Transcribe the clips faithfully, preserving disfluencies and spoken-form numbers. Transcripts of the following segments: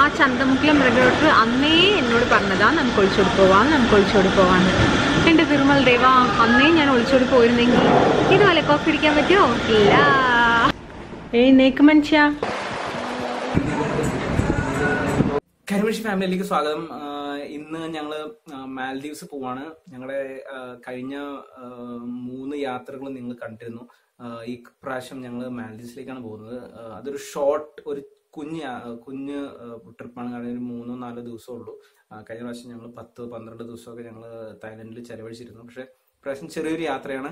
ആ ചന്തമുക്കിലെ മൃഗോട്ട് അന്നേ എന്നോട് പറഞ്ഞതാ നമുക്ക് ഒളിച്ചോടി പോവാം നമുക്ക് ഒളിച്ചോടി പോവാന്ന്. എൻ്റെ തിരുമൽ ദേവ, അന്നേ ഞാൻ ഒളിച്ചോടി പോയിരുന്നെങ്കിൽ ഇതുപോലെ കോപ്പി അടിക്കാൻ പറ്റുമോ? ഇല്ല. ഏയ് നേക്ക് മനുഷ്യ. കരിമഷി ഫാമിലിയിലേക്ക് സ്വാഗതം. ഇന്ന് ഞങ്ങൾ മാൽഡീവ്സ് പോവാണ്. ഞങ്ങളുടെ കഴിഞ്ഞ മൂന്ന് യാത്രകളും നിങ്ങൾ കണ്ടിരുന്നു. ഈ പ്രാവശ്യം ഞങ്ങൾ മാൽഡീവ്സിലേക്കാണ് പോകുന്നത്. അതൊരു ഷോർട്ട് ഒരു കുഞ്ഞ് കുഞ്ഞ് ട്രിപ്പാണ്. കാരണം ഒരു മൂന്നോ നാലോ ദിവസമേ ഉള്ളൂ. കഴിഞ്ഞ പ്രാവശ്യം ഞങ്ങൾ പത്ത് പന്ത്രണ്ട് ദിവസമൊക്കെ ഞങ്ങൾ തായ്ലൻഡിൽ ചെലവഴിച്ചിരുന്നു. പക്ഷെ പ്രാവശ്യം ചെറിയൊരു യാത്രയാണ്.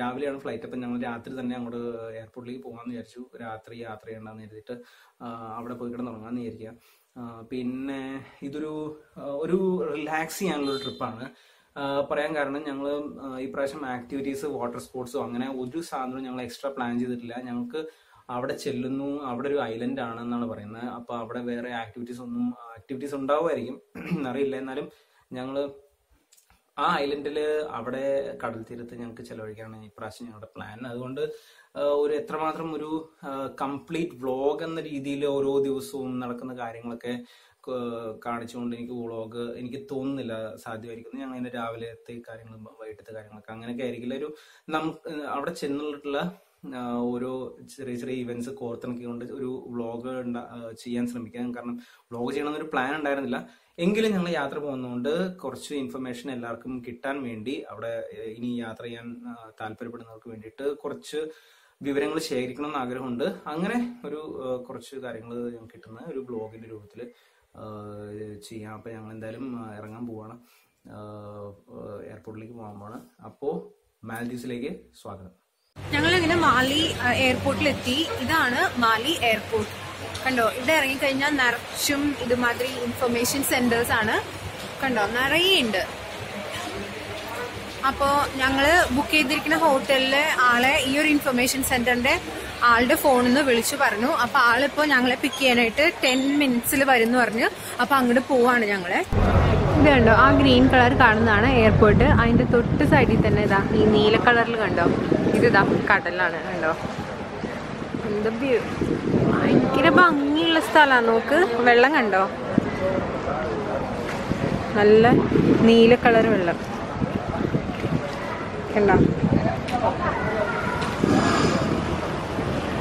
രാവിലെയാണ് ഫ്ലൈറ്റ്. അപ്പം ഞങ്ങൾ രാത്രി തന്നെ അങ്ങോട്ട് എയർപോർട്ടിലേക്ക് പോകാമെന്ന് വിചാരിച്ചു. രാത്രി യാത്ര ചെയ്യണ്ടെന്ന് എഴുതിയിട്ട് അവിടെ പോയി കിടന്ന് തുടങ്ങാമെന്ന് വിചാരിക്കുക. പിന്നെ ഇതൊരു ഒരു റിലാക്സ് ചെയ്യാനുള്ളൊരു ട്രിപ്പാണ് പറയാൻ കാരണം ഞങ്ങൾ ഈ പ്രാവശ്യം ആക്ടിവിറ്റീസ് വാട്ടർ സ്പോർട്സോ അങ്ങനെ ഒരു സാധനവും ഞങ്ങൾ എക്സ്ട്രാ പ്ലാൻ ചെയ്തിട്ടില്ല. ഞങ്ങൾക്ക് അവിടെ ചെല്ലുന്നു, അവിടെ ഒരു ഐലൻഡ് ആണെന്നാണ് പറയുന്നത്. അപ്പൊ അവിടെ വേറെ ആക്ടിവിറ്റീസ് ഒന്നും ആക്ടിവിറ്റീസ് ഉണ്ടാവുമായിരിക്കും അറിയില്ല. എന്നാലും ഞങ്ങൾ ആ ഐലൻഡില് അവിടെ കടൽ തീരത്ത് ഞങ്ങൾക്ക് ചെലവഴിക്കാനാണ് ഈ പ്രാവശ്യം ഞങ്ങളുടെ പ്ലാൻ. അതുകൊണ്ട് ഒരു എത്രമാത്രം ഒരു കംപ്ലീറ്റ് വ്ളോഗ് എന്ന രീതിയിൽ ഓരോ ദിവസവും നടക്കുന്ന കാര്യങ്ങളൊക്കെ കാണിച്ചുകൊണ്ട് എനിക്ക് വ്ളോഗ് എനിക്ക് തോന്നുന്നില്ല സാധ്യമായിരിക്കുന്നു. ഞങ്ങൾ അതിന്റെ രാവിലത്തെ കാര്യങ്ങളും വൈകിട്ടത്തെ കാര്യങ്ങളൊക്കെ അങ്ങനെയൊക്കെ ആയിരിക്കില്ല. ഒരു നമുക്ക് അവിടെ ചെന്നിട്ടുള്ള ഓരോ ചെറിയ ചെറിയ ഇവന്റ്സ് കോർത്തിണക്കി കൊണ്ട് ഒരു വ്ളോഗ് ചെയ്യാൻ ശ്രമിക്കാം. കാരണം വ്ളോഗ് ചെയ്യണമെന്നൊരു പ്ലാൻ ഉണ്ടായിരുന്നില്ല. എങ്കിലും ഞങ്ങൾ യാത്ര പോകുന്നതുകൊണ്ട് കുറച്ച് ഇൻഫർമേഷൻ എല്ലാവർക്കും കിട്ടാൻ വേണ്ടി അവിടെ ഇനി യാത്ര ചെയ്യാൻ താല്പര്യപ്പെടുന്നവർക്ക് വേണ്ടിയിട്ട് കുറച്ച് വിവരങ്ങൾ ശേഖരിക്കണം എന്ന് ആഗ്രഹമുണ്ട്. അങ്ങനെ ഒരു കുറച്ച് കാര്യങ്ങൾ ഞങ്ങൾക്ക് കിട്ടുന്ന ഒരു വ്ളോഗിന്റെ രൂപത്തിൽ ചെയ്യാം. അപ്പൊ ഞങ്ങൾ എന്തായാലും ഇറങ്ങാൻ പോവാണ്, എയർപോർട്ടിലേക്ക് പോകാൻ പോവാണ്. അപ്പോ മാൽഡീവ്സിലേക്ക് സ്വാഗതം. ഞങ്ങളിങ്ങനെ മാലി എയർപോർട്ടിലെത്തി. ഇതാണ് മാലി എയർപോർട്ട്. കണ്ടോ, ഇവിടെ ഇറങ്ങിക്കഴിഞ്ഞാൽ നിറച്ചും ഇതുമാതിരി ഇൻഫർമേഷൻ സെന്റേഴ്സ് ആണ്. കണ്ടോ, നിറയെ ഉണ്ട്. അപ്പോ ഞങ്ങള് ബുക്ക് ചെയ്തിരിക്കുന്ന ഹോട്ടലിലെ ആളെ ഈ ഒരു ഇൻഫർമേഷൻ സെന്ററിന്റെ ആളുടെ ഫോണിൽ നിന്ന് വിളിച്ചു പറഞ്ഞു. അപ്പൊ ആളിപ്പോ ഞങ്ങളെ പിക്ക് ചെയ്യാനായിട്ട് ടെൻ മിനിറ്റ്സിൽ വരുന്നു പറഞ്ഞു. അപ്പൊ അങ്ങോട്ട് പോവാണ് ഞങ്ങള്. ഇത് കണ്ടോ, ആ ഗ്രീൻ കളർ കാണുന്നതാണ് എയർപോർട്ട്. അതിന്റെ തൊട്ട് സൈഡിൽ തന്നെ ഇതാ ഈ നീല കളറിൽ കണ്ടോ, ഇതാ കടലാണ്. കണ്ടോ, എന്ത് വ്യൂ, ഭയങ്കര ഭംഗിയുള്ള സ്ഥലമാണ്. നോക്ക്, വെള്ളം കണ്ടോ, നല്ല നീല കളർ വെള്ളം കണ്ടോ.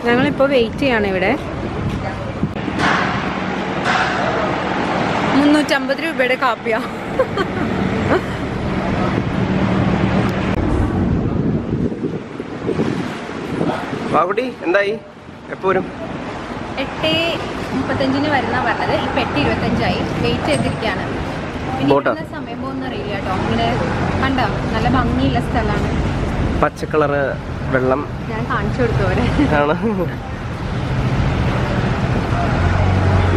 ഞങ്ങളിപ്പോൾ വെയിറ്റ് ചെയ്യാണ് ഇവിടെ. മുന്നൂറ്റമ്പത് രൂപയുടെ കാപ്പിയാ. വാകുട്ടി എന്തായി? എപ്പോഴും എട്ട് മുപ്പത്തഞ്ചിന് വരുന്ന പറഞ്ഞത് ഇപ്പൊ എട്ട് ഇരുപത്തഞ്ചായി. വെയിറ്റ് ചെയ്തിരിക്കാണ്. സമയം പോകുന്ന അറിയില്ല കേട്ടോ. ഇങ്ങനെ കണ്ടോ, നല്ല ഭംഗിയുള്ള സ്ഥലമാണ്. പച്ചക്കളറ് വെള്ളം ഞാൻ കാണിച്ചു കൊടുത്തോടെ.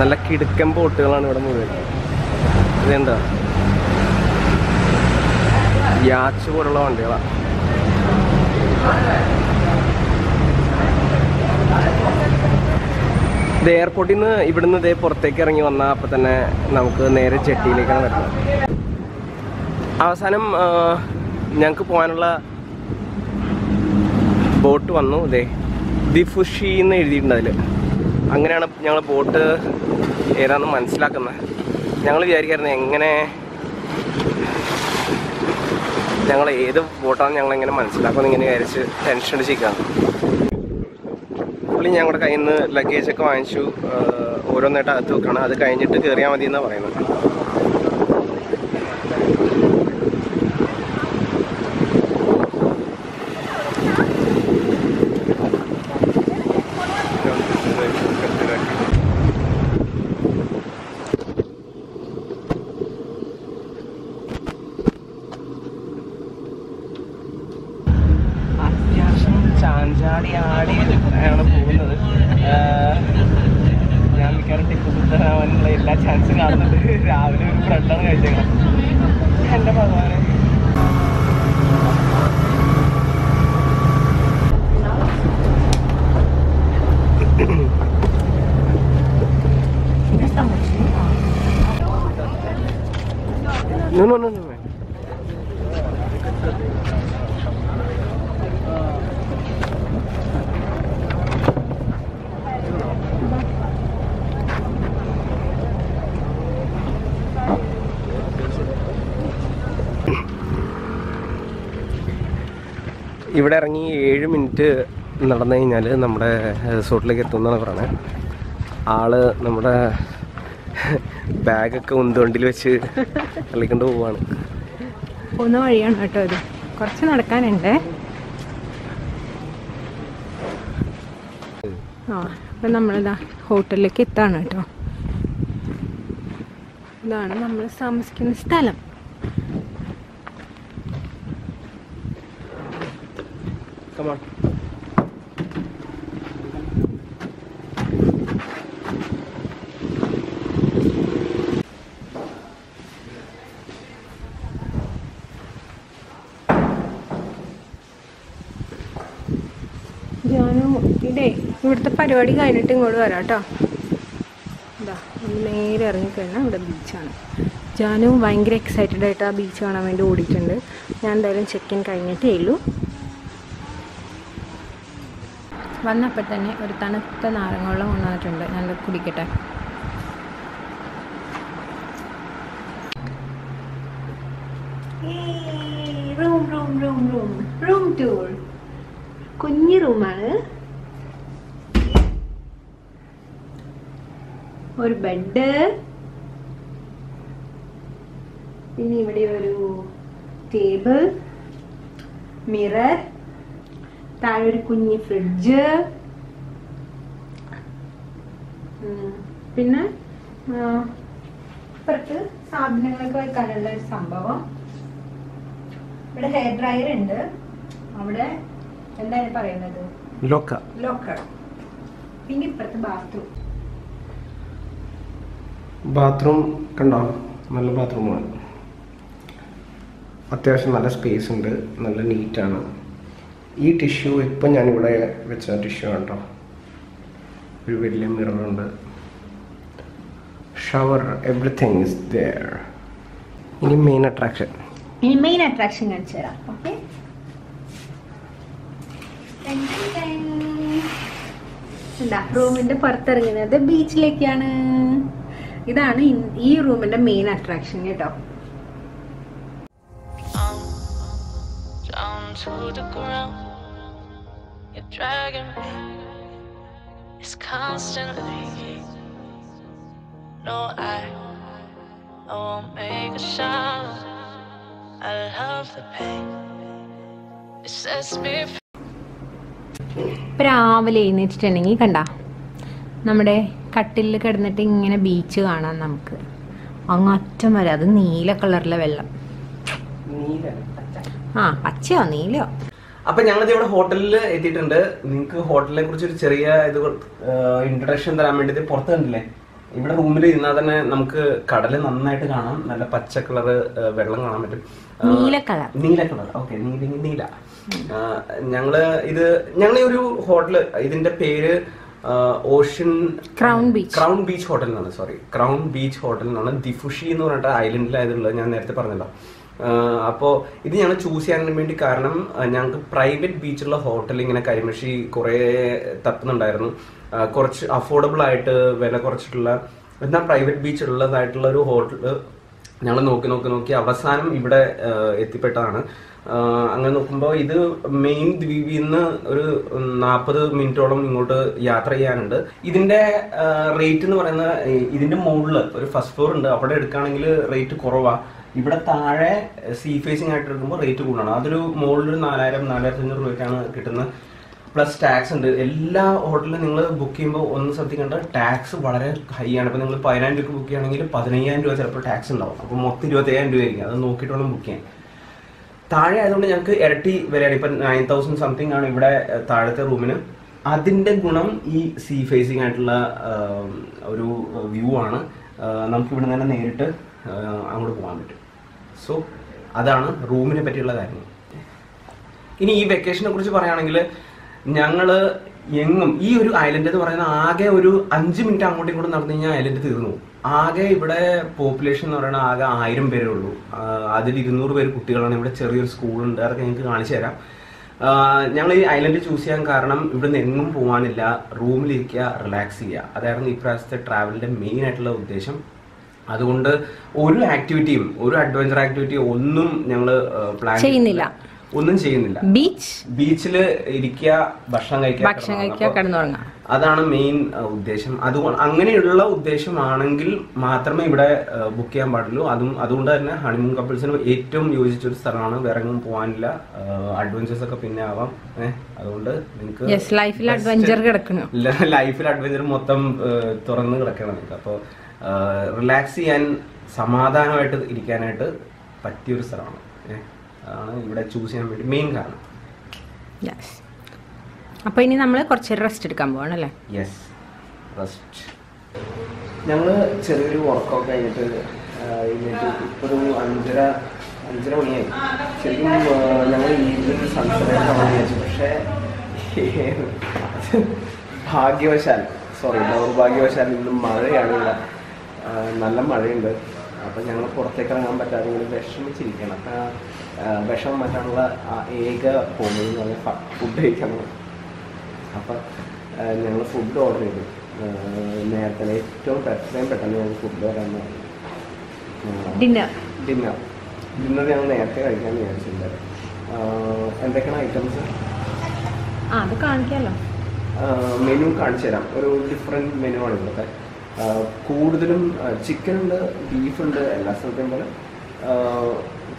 നല്ല കിടുക്കൻ ബോട്ടുകളാണ് ഇവിടെ മുഴുവൻ. ഇതെന്താ യാച്ച് പോലുള്ള വണ്ടികളാണ്. ഇത് എയർപോർട്ടിൽ നിന്ന് ഇവിടുന്ന് ഇതേ പുറത്തേക്ക് ഇറങ്ങി വന്നാൽ അപ്പം തന്നെ നമുക്ക് നേരെ ജെട്ടിയിലേക്കാണ് വരുന്നത്. അവസാനം ഞങ്ങൾക്ക് പോകാനുള്ള ബോട്ട് വന്നു. ഇതേ ദി ഫുഷി എന്ന് എഴുതിയിട്ടുണ്ട് അതിൽ. അങ്ങനെയാണ് ഞങ്ങൾ ബോട്ട് ഏതാണെന്ന് മനസ്സിലാക്കുന്നത്. ഞങ്ങൾ വിചാരിക്കായിരുന്നു എങ്ങനെ ഞങ്ങൾ ഏത് ബോട്ടാണെന്ന് ഞങ്ങളെങ്ങനെ മനസ്സിലാക്കുമെന്ന് ഇങ്ങനെ വിചാരിച്ച് ടെൻഷൻ അടിച്ചിരിക്കുകയാണ്. ഞങ്ങളുടെ കയ്യിൽ നിന്ന് ലഗേജ് ഒക്കെ വാങ്ങിച്ചു. ഓരോന്നായിട്ട് അകത്ത് വെക്കണം. അത് കഴിഞ്ഞിട്ട് കയറിയാൽ മതി എന്നാണ് പറയുന്നത്. ചാഞ്ചാടി ആടി ആണ് പോകുന്നത്. ഞാൻ മിക്കവാറും ടിപ്പ് സുൽത്താനാവാനുള്ള എല്ലാ ചാൻസും കാണുന്നത്. രാവിലെ ഒരു ബ്രെഡാണ് കഴിച്ചേക്കണം. എൻ്റെ ഭഗവാനെ, ഇവിടെ ഇറങ്ങി ഏഴ് മിനിറ്റ് നടന്നു കഴിഞ്ഞാൽ നമ്മുടെ റിസോർട്ടിലേക്ക് എത്തുന്നതാണ് പറയുന്നത്. ആള് നമ്മുടെ ബാഗൊക്കെ ഉന്തോണ്ടിൽ വെച്ച് കളിക്കൊണ്ട് പോവാണ്. പോകുന്ന വഴിയാണ് കേട്ടോ ഇത്, കുറച്ച് നടക്കാനുണ്ട്. ആ അപ്പം നമ്മളിതാ ഹോട്ടലിലേക്ക് എത്താണ് കേട്ടോ. ഇതാണ് നമ്മൾ താമസിക്കുന്ന സ്ഥലം. Come on. ഇതേ ഇവിടുത്തെ പരിപാടി കഴിഞ്ഞിട്ട് ഇങ്ങോട്ട് വരാം കേട്ടോ. എന്താ നേരെ ഇറങ്ങിക്കഴിഞ്ഞാൽ ഇവിടെ ബീച്ചാണ്. ഞാനും ഭയങ്കര എക്സൈറ്റഡ് ആയിട്ട് ആ ബീച്ച് കാണാൻ വേണ്ടി ഓടിയിട്ടുണ്ട്. ഞാൻ എന്തായാലും ചെക്ക് ഇൻ കഴിഞ്ഞിട്ടേ ഉള്ളൂ. വന്നപ്പോൾ തന്നെ ഒരു തണുത്ത നാരങ്ങ വെള്ളം കൊണ്ടുവന്നിട്ടുണ്ട്, നല്ല കുടിക്കട്ടെ. Room room room room room tour. കുഞ്ഞു റൂമാണ്, ഒരു ബെഡ്, പിന്നെ ഇവിടെ ഒരു ടേബിൾ, മിറർ, താഴെ ഒരു കുഞ്ഞി ഫ്രിഡ്ജ്, പിന്നെ ഇപ്പുറത്ത് സാധനങ്ങളൊക്കെ വെക്കാനുള്ള ഒരു സംഭവം. ഇവിടെ ഹെയർ ഡ്രയർ ഉണ്ട്. അവിടെ എന്താണ് പറയുന്നത്, ലോക്കർ ലോക്കർ പിന്നെ ഇപ്പുറത്ത് ബാത്റൂം. ബാത്റൂം കണ്ടോ, നല്ല ബാത്റൂമാണ്. അത്യാവശ്യം നല്ല സ്പേസ് ഉണ്ട്, നല്ല നീറ്റാണ്. ഈ ടിഷ്യൂ ഇപ്പം ഞാനിവിടെ വെച്ച ടിഷ്യൂ കണ്ടോ. ഒരു വലിയ മിററുണ്ട്, ഷവർ, എവറിത്തിങ് ഇസ് ദെയർ. ഇനി മെയിൻ അട്രാക്ഷൻ ഇനി മെയിൻ അട്രാക്ഷൻ കാണിച്ചു തരാം. ഓക്കെ, എന്താ റൂമിൻ്റെ പുറത്തിറങ്ങുന്നത് ബീച്ചിലേക്കാണ്. ഇതാണ് ഈ റൂമിൻ്റെ മെയിൻ അട്രാക്ഷൻ കേട്ടോ. To the ground, you're dragging me. It's constantly. No, I, I won't make a sound. I love the pain. It sets me free. രാവിലെ എഴുന്നേറ്റിട്ടുണ്ടെങ്കിൽ കണ്ട നമ്മുടെ കട്ടിലിൽ കിടന്നിട്ട് ഇങ്ങനെ ബീച്ച് കാണാം നമുക്ക്. അങ്ങ് അറ്റം വരെ അത് നീല കളറിലെ വെള്ളം, ആ പച്ചയോ നീലയോ. അപ്പൊ ഞങ്ങൾ ഇവിടെ ഹോട്ടലിൽ എത്തിയിട്ടുണ്ട്. നിങ്ങൾക്ക് ഹോട്ടലിനെ കുറിച്ച് ഒരു ചെറിയ ഇത് ഇൻട്രൊഡക്ഷൻ തരാൻ വേണ്ടി പുറത്ത് കണ്ടില്ലേ, ഇവിടെ റൂമിൽ ഇരുന്നാൽ തന്നെ നമുക്ക് കടല് നന്നായിട്ട് കാണാം. നല്ല പച്ച കളറ് വെള്ളം കാണാൻ പറ്റും, നീല കളർ നീല കളർ ഓക്കെ നീല നീല ഞങ്ങള് ഇത് ഞങ്ങൾ ഒരു ഹോട്ടല്, ഇതിന്റെ പേര് ocean crown beach crown beach hotel എന്നാണ്. സോറി, ക്രൗൺ ബീച്ച് ഹോട്ടൽ എന്നാണ്. ഫുഷി എന്ന് പറഞ്ഞിട്ട് ഐലൻഡിലായതുള്ളത് ഞാൻ നേരത്തെ പറഞ്ഞല്ലോ. അപ്പോൾ ഇത് ഞങ്ങൾ ചൂസ് ചെയ്യാൻ വേണ്ടി കാരണം ഞങ്ങൾക്ക് പ്രൈവറ്റ് ബീച്ചുള്ള ഹോട്ടൽ ഇങ്ങനെ കരിമഷി കുറേ തപ്പുന്നുണ്ടായിരുന്നു. കുറച്ച് അഫോർഡബിൾ ആയിട്ട് വില കുറച്ചിട്ടുള്ള എന്നാൽ പ്രൈവറ്റ് ബീച്ചുള്ളതായിട്ടുള്ള ഒരു ഹോട്ടൽ ഞങ്ങൾ നോക്കി നോക്കി നോക്കി അവസാനം ഇവിടെ എത്തിപ്പെട്ടതാണ്. അങ്ങനെ നോക്കുമ്പോൾ ഇത് മെയിൻ ദ്വീപിൽ നിന്ന് ഒരു നാൽപ്പത് മിനിറ്റോളം ഇങ്ങോട്ട് യാത്ര ചെയ്യാനുണ്ട്. ഇതിന്റെ റേറ്റ് എന്ന് പറയുന്നത് ഇതിന്റെ മുകളിൽ ഒരു ഫസ്റ്റ് ഫ്ലോർ ഉണ്ട്, അവിടെ എടുക്കുകയാണെങ്കിൽ റേറ്റ് കുറവാണ്. ഇവിടെ താഴെ സീ ഫേസിംഗ് ആയിട്ട് എടുക്കുമ്പോൾ റേറ്റ് കൂടുതലാണ്. അതൊരു മുകളിലൊരു നാലായിരം നാലായിരത്തി അഞ്ഞൂറ് രൂപയ്ക്കാണ് കിട്ടുന്നത്, പ്ലസ് ടാക്സ് ഉണ്ട്. എല്ലാ ഹോട്ടലിലും നിങ്ങൾ ബുക്ക് ചെയ്യുമ്പോൾ ഒന്ന് ശ്രദ്ധിക്കേണ്ട, ടാക്സ് വളരെ ഹൈ ആണ്. ഇപ്പോൾ നിങ്ങൾ പതിനായിരം രൂപ ബുക്ക് ചെയ്യുകയാണെങ്കിൽ പതിനയ്യായിരം രൂപ ചിലപ്പോൾ ടാക്സ് ഉണ്ടാവും. അപ്പോൾ മൊത്തം ഇരുപത്തയ്യായിരം രൂപയായിരിക്കും, അത് നോക്കിയിട്ടോളം ബുക്ക് ചെയ്യാൻ. താഴെ ആയതുകൊണ്ട് ഞങ്ങൾക്ക് ഇരട്ടി വിലയാണ്, ഇപ്പം നയൻ തൗസൻഡ് സംതിങ് ആണ് ഇവിടെ താഴത്തെ റൂമിന്. അതിൻ്റെ ഗുണം ഈ സീ ഫേസിംഗ് ആയിട്ടുള്ള ഒരു വ്യൂ ആണ്. നമുക്കിവിടെ തന്നെ നേരിട്ട് അങ്ങോട്ട് പോകാൻ പറ്റും. സോ അതാണ് റൂമിനെ പറ്റിയുള്ള കാര്യം. ഇനി ഈ വെക്കേഷനെ കുറിച്ച് പറയുകയാണെങ്കിൽ ഞങ്ങൾ എങ്ങും ഈ ഒരു ഐലൻഡ് എന്ന് പറയുന്ന ആകെ ഒരു അഞ്ച് മിനിറ്റ് അങ്ങോട്ടും ഇങ്ങോട്ടും നടന്നു കഴിഞ്ഞാൽ ഐലൻഡ് തീർന്നു. ആകെ ഇവിടെ പോപ്പുലേഷൻ എന്ന് പറയുന്നത് ആകെ ആയിരം പേരേ ഉള്ളൂ. അതിൽ ഇരുന്നൂറ് പേര് കുട്ടികളാണ്. ഇവിടെ ചെറിയൊരു സ്കൂളുണ്ട്, അതൊക്കെ ഞങ്ങൾക്ക് കാണിച്ചു തരാം. ഞങ്ങൾ ഈ ഐലൻഡ് ചൂസ് ചെയ്യാൻ കാരണം ഇവിടെ നിന്ന് എങ്ങും പോകാനില്ല, റൂമിലിരിക്കുക, റിലാക്സ് ചെയ്യുക. അതായിരുന്നു ഇപ്രാവശ്യത്തെ ട്രാവലിൻ്റെ മെയിൻ ആയിട്ടുള്ള ഉദ്ദേശം. അതുകൊണ്ട് ഒരു ആക്ടിവിറ്റിയും ഒരു അഡ്വഞ്ചർ ആക്ടിവിറ്റി ഒന്നും ഞങ്ങൾ പ്ലാൻ ചെയ്യുന്നില്ല. ഒന്നും ചെയ്യുന്നില്ല. ബീച്ച് ബീച്ചിൽ ഇരിക്കുക, ഭക്ഷണം കഴിക്കുക, ഭക്ഷണം കഴിക്കുക, കിടന്നുറങ്ങുക, അതാണ് മെയിൻ ഉദ്ദേശം. അതുകൊണ്ട് അങ്ങനെയുള്ള ഉദ്ദേശമാണെങ്കിൽ മാത്രമേ ഇവിടെ ബുക്ക് ചെയ്യാൻ പാടുള്ളൂ. അതും അതുകൊണ്ട് തന്നെ ഹണിമൂൺ കപ്പിൾസിന് ഏറ്റവും യോജിച്ച ഒരു സ്ഥലമാണ്. വേറെ എങ്ങും പോകാനില്ല, അഡ്വഞ്ചേഴ്സ് ഒക്കെ പിന്നെ ആവാം. ഏഹ് അതുകൊണ്ട് നിങ്ങൾക്ക് ലൈഫിൽ അഡ്വഞ്ചർ കിടക്കണം, ലൈഫിൽ അഡ്വഞ്ചർ മൊത്തം തുറന്ന് കിടക്കണം. അപ്പോൾ റിലാക്സ് ചെയ്യാൻ സമാധാനമായിട്ട് ഇരിക്കാനായിട്ട് പറ്റിയൊരു സ്ഥലമാണ്. ഏഹ് അതാണ് ഇവിടെ ചൂസ് ചെയ്യാൻ വേണ്ടി മെയിൻ കാരണം. അപ്പോൾ ഇനി നമ്മൾ കുറച്ച് റെസ്റ്റ് എടുക്കാൻ പോവാണ് അല്ലേ? Yes, rest. ഞങ്ങൾ ചെറിയൊരു വർക്കൊക്കെ കഴിഞ്ഞിട്ട് ഇപ്പോൾ ഒരു അഞ്ചര അഞ്ചര മണിയായി. ശരിക്കും ഞങ്ങൾ ഈവനിങ് സൺസെറ്റ് വിചാരിച്ചു, പക്ഷേ ഭാഗ്യവശാൽ സോറി ദൗർഭാഗ്യവശാൽ ഇന്നും മഴയാണില്ല, നല്ല മഴയുണ്ട്. അപ്പം ഞങ്ങൾ പുറത്തേക്ക് ഇറങ്ങാൻ പറ്റാതെ ഇങ്ങനെ വിഷമിച്ചിരിക്കണം. അപ്പം വിഷം മറ്റുള്ള ഏക ഹോമിൽ എന്ന് പറഞ്ഞാൽ ഫുഡ് കഴിക്കണം. അപ്പം ഞങ്ങൾ ഫുഡ് ഓർഡർ ചെയ്തു നേരത്തെ, ഏറ്റവും എത്രയും പെട്ടെന്ന് ഞങ്ങൾ ഫുഡ് വരാമെന്ന് പറഞ്ഞു. ഡിന്നർ ഡിന്നർ ഡിന്നർ ഞങ്ങൾ നേരത്തെ കഴിക്കാൻ വിചാരിച്ചിട്ടുണ്ട്. എന്തൊക്കെയാണ് ഐറ്റംസ് അത് കാണിക്കാമല്ലോ, മെനു കാണിച്ചു തരാം. ഒരു ഡിഫറെൻറ്റ് മെനു ആണ് ഇവിടുത്തെ. കൂടുതലും ചിക്കനുണ്ട്, ബീഫുണ്ട്, എല്ലാ സ്ഥലത്തെയും പോലെ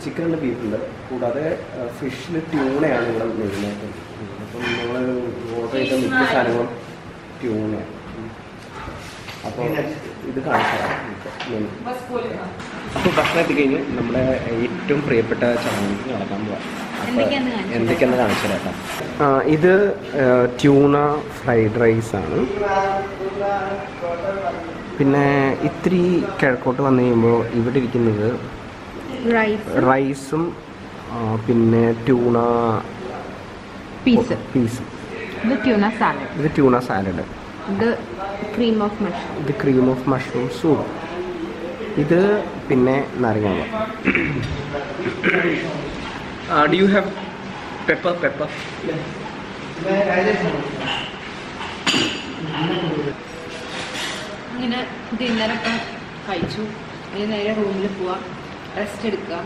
ചിക്കനുണ്ട്, ബീഫുണ്ട്. കൂടാതെ ഫിഷിൽ ട്യൂണയാണ് ഇവിടെ മെയിനായിട്ട്. അപ്പം ഞങ്ങൾ ഓർഡർ ചെയ്ത മിക്ക സാധനങ്ങളും ട്യൂണയാണ്. അപ്പോൾ ഇത് കാണിച്ചു തരാം. അപ്പോൾ ഭക്ഷണം എത്തിക്കഴിഞ്ഞ് നമ്മുടെ ഏറ്റവും പ്രിയപ്പെട്ട ചടങ്ങ് നടക്കാൻ പോവാം. അപ്പോൾ എന്തൊക്കെയാണെന്ന് കാണിച്ചു തരാം. ഇത് ട്യൂണ ഫ്രൈഡ് റൈസാണ്. പിന്നെ ഇത്തിരി കിഴക്കോട്ട് വന്നു കഴിയുമ്പോൾ ഇവിടെ ഇരിക്കുന്നത് റൈസും പിന്നെ ട്യൂണ പീസ് പീസും. ഇത് ട്യൂണ സാലഡ് ഇത് ട്യൂണ സാലഡ് ഇത് ക്രീം ഓഫ് മഷ്റൂം ഇത് ക്രീം ഓഫ് മഷ്റൂം സൂപ്പ്. ഇത് പിന്നെ നാരങ്ങ. Do you have pepper pepper ഇങ്ങനെ ഡിന്നറൊക്കെ കഴിച്ചു. ഇനി നേരെ റൂമിൽ പോവാം, റെസ്റ്റ് എടുക്കുക.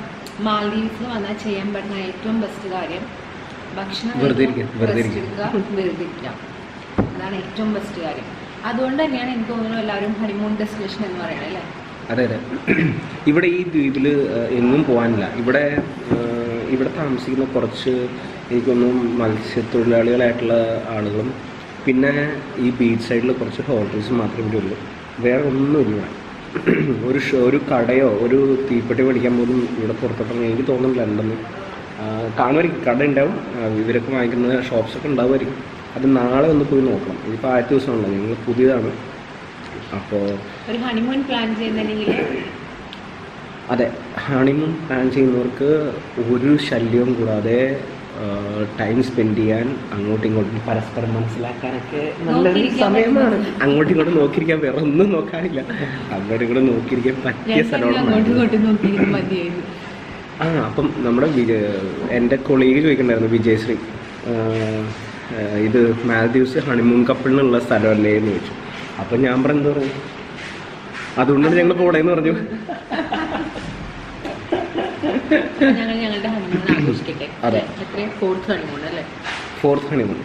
മാൽദീവ്സിൽ വന്നാൽ ചെയ്യാൻ പറ്റുന്ന ഏറ്റവും ബെസ്റ്റ് കാര്യം ഭക്ഷണം വെറുതെയിരിക്കാം, അതാണ് ഏറ്റവും ബെസ്റ്റ് കാര്യം. അതുകൊണ്ട് തന്നെയാണ് എനിക്ക് തോന്നുന്നത് എല്ലാവരും ഹണിമൂൺ ഡെസ്റ്റിനേഷൻ എന്ന് പറയുന്നത് അല്ലേ? അതെ അതെ, ഇവിടെ ഈ ദ്വീപിൽ എങ്ങും പോകാനില്ല. ഇവിടെ ഇവിടെ താമസിക്കുന്ന കുറച്ച് എനിക്കൊന്നും മത്സ്യത്തൊഴിലാളികളായിട്ടുള്ള ആളുകളും പിന്നെ ഈ ബീച്ച് സൈഡിൽ കുറച്ച് ഹോട്ടൽസ് മാത്രമേ ഉള്ളൂ, വേറെ ഒന്നുമില്ല. ഒരു ഒരു കടയോ ഒരു തീപ്പെട്ടി മേടിക്കാൻ പോലും ഇവിടെ പുറത്തോട്ടൊന്നും എനിക്ക് തോന്നുന്നില്ല ഉണ്ടെന്ന്. കാണുമായിരിക്കും, കട ഉണ്ടാവും, ഇവരൊക്കെ വാങ്ങിക്കുന്ന ഷോപ്സൊക്കെ ഉണ്ടാവുമായിരിക്കും. അത് നാളെ ഒന്ന് പോയി നോക്കണം. ഇതിപ്പോൾ ആദ്യത്തെ ദിവസമാണല്ലോ, ഞങ്ങൾ പുതിയതാണ്. അപ്പോൾ ഒരു ഹണിമൂൺ പ്ലാൻ ചെയ്യുന്നുണ്ടെങ്കിൽ അതെ, ഹണിമൂൺ പ്ലാൻ ചെയ്യുന്നവർക്ക് ഒരു ശല്യവും കൂടാതെ ടൈം സ്പെൻഡ് ചെയ്യാൻ അങ്ങോട്ടും ഇങ്ങോട്ടും പരസ്പരം മനസ്സിലാക്കാനൊക്കെ നല്ലൊരു സമയമാണ്. അങ്ങോട്ടും ഇങ്ങോട്ടും നോക്കിയിരിക്കാൻ വേറെ ഒന്നും നോക്കാനില്ല, അങ്ങോട്ടും ഇങ്ങോട്ടും നോക്കിയിരിക്കാൻ പറ്റിയ സ്ഥലമാണ്. ആ അപ്പം നമ്മുടെ എൻ്റെ കൊളീഗ് ചോദിക്കണ്ടായിരുന്നു, വിജയശ്രീ ഇത് മാൽദീവ്സ് ഹണിമൂൺ കപ്പിളിനുള്ള സ്ഥലമല്ലേ എന്ന് ചോദിച്ചു. അപ്പം ഞാൻ പറഞ്ഞു എന്താ പറഞ്ഞു, അതുകൊണ്ടാണ് ഞങ്ങൾ പോടേന്ന് പറഞ്ഞു. അതെ, ഫോർത്ത് ഹണിമൂൺ.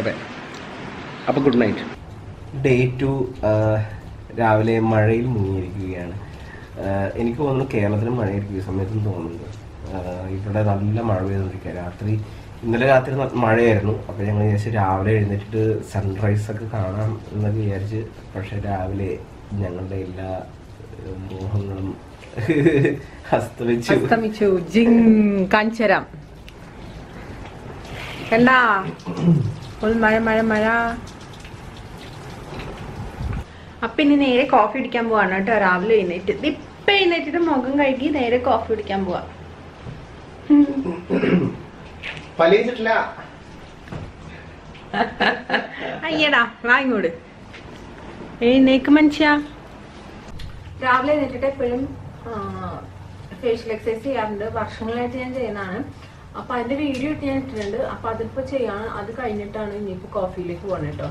അതെ, അപ്പോൾ ഗുഡ് നൈറ്റ്. ഡേ ടു രാവിലെ മഴയിൽ മുങ്ങിയിരിക്കുകയാണ്. എനിക്ക് തോന്നുന്നു കേരളത്തിലും മഴയായിരിക്കും ഈ സമയത്തും തോന്നുന്നത്. ഇവിടെ നല്ല മഴ പെയ്തുകൊണ്ടിരിക്കുക. രാത്രി ഇന്നലെ രാത്രി മഴയായിരുന്നു. അപ്പോൾ ഞങ്ങൾ വിചാരിച്ചു രാവിലെ എഴുന്നേറ്റിട്ട് സൺറൈസൊക്കെ കാണാം എന്നൊക്കെ വിചാരിച്ച്, പക്ഷേ രാവിലെ ഞങ്ങളുടെ എല്ലാ മോഹങ്ങളും അസ്തമിച്ചു. ജിങ് കാഞ്ചരം കണ്ടാ മഴ മഴ മഴ. അപ്പൊ ഇനി നേരെ കോഫി കുടിക്കാൻ പോവാണ് കേട്ടോ. രാവിലെ എഴുന്നേറ്റ് ഇപ്പൊ എഴുന്നേറ്റിട്ട് മുഖം കഴുകി നേരെ കോഫി കുടിക്കാൻ പോവാ. അയ്യടാ വാങ്ങോട് എഴുന്നേക്ക് മനുഷ്യ. രാവിലെ എഴുന്നേറ്റിട്ട് എപ്പോഴും ഫേഷ്യൽ എക്സസൈസ് ചെയ്യാറുണ്ട്, വർഷങ്ങളായിട്ട് ഞാൻ ചെയ്യുന്നതാണ്. അപ്പോൾ അതിൻ്റെ വീഡിയോ ഇട്ട് ഞാൻ ഇട്ടിട്ടുണ്ട്. അപ്പോൾ അതിപ്പോൾ ചെയ്യാണ്, അത് കഴിഞ്ഞിട്ടാണ് ഇനിയിപ്പോൾ കോഫിയിലേക്ക് പോകണം കേട്ടോ.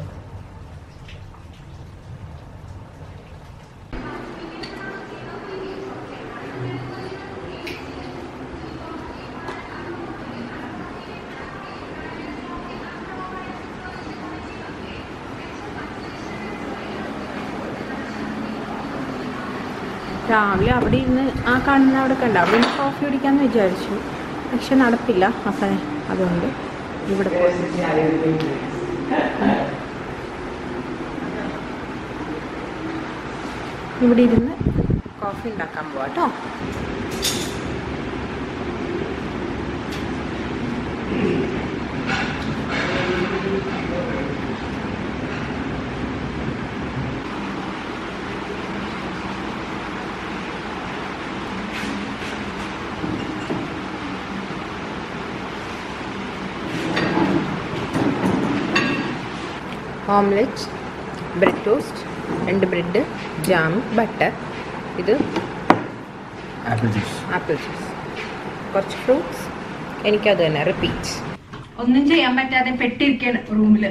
രാവിലെ അവിടെ ഇരുന്ന് ആ കാണുന്ന അവിടെ കണ്ട അവിടെ ഇരുന്ന് കോഫി കുടിക്കാമെന്ന് വിചാരിച്ചു. പക്ഷെ നടപ്പില്ല അപ്പം അതുകൊണ്ട് ഇവിടെ ഇവിടെ ഇരുന്ന് കോഫി ഉണ്ടാക്കാൻ പോവാം കേട്ടോ. ஆம்லெட், பிரெட் டோஸ்ட், ரெண்டு பிரெட்டு, ஜாம், பட்டர், இது ஆப்பிள் ஜூஸ், ആപ്പിൾ ജ്യൂസ്, കുറച്ച് ഫ്രൂട്ട്സ്. എനിക്കത് തന്നെ റിപ്പീറ്റ്. ഒന്നും ചെയ്യാൻ പറ്റാതെ പെട്ടിരിക്കുകയാണ് റൂമിൽ.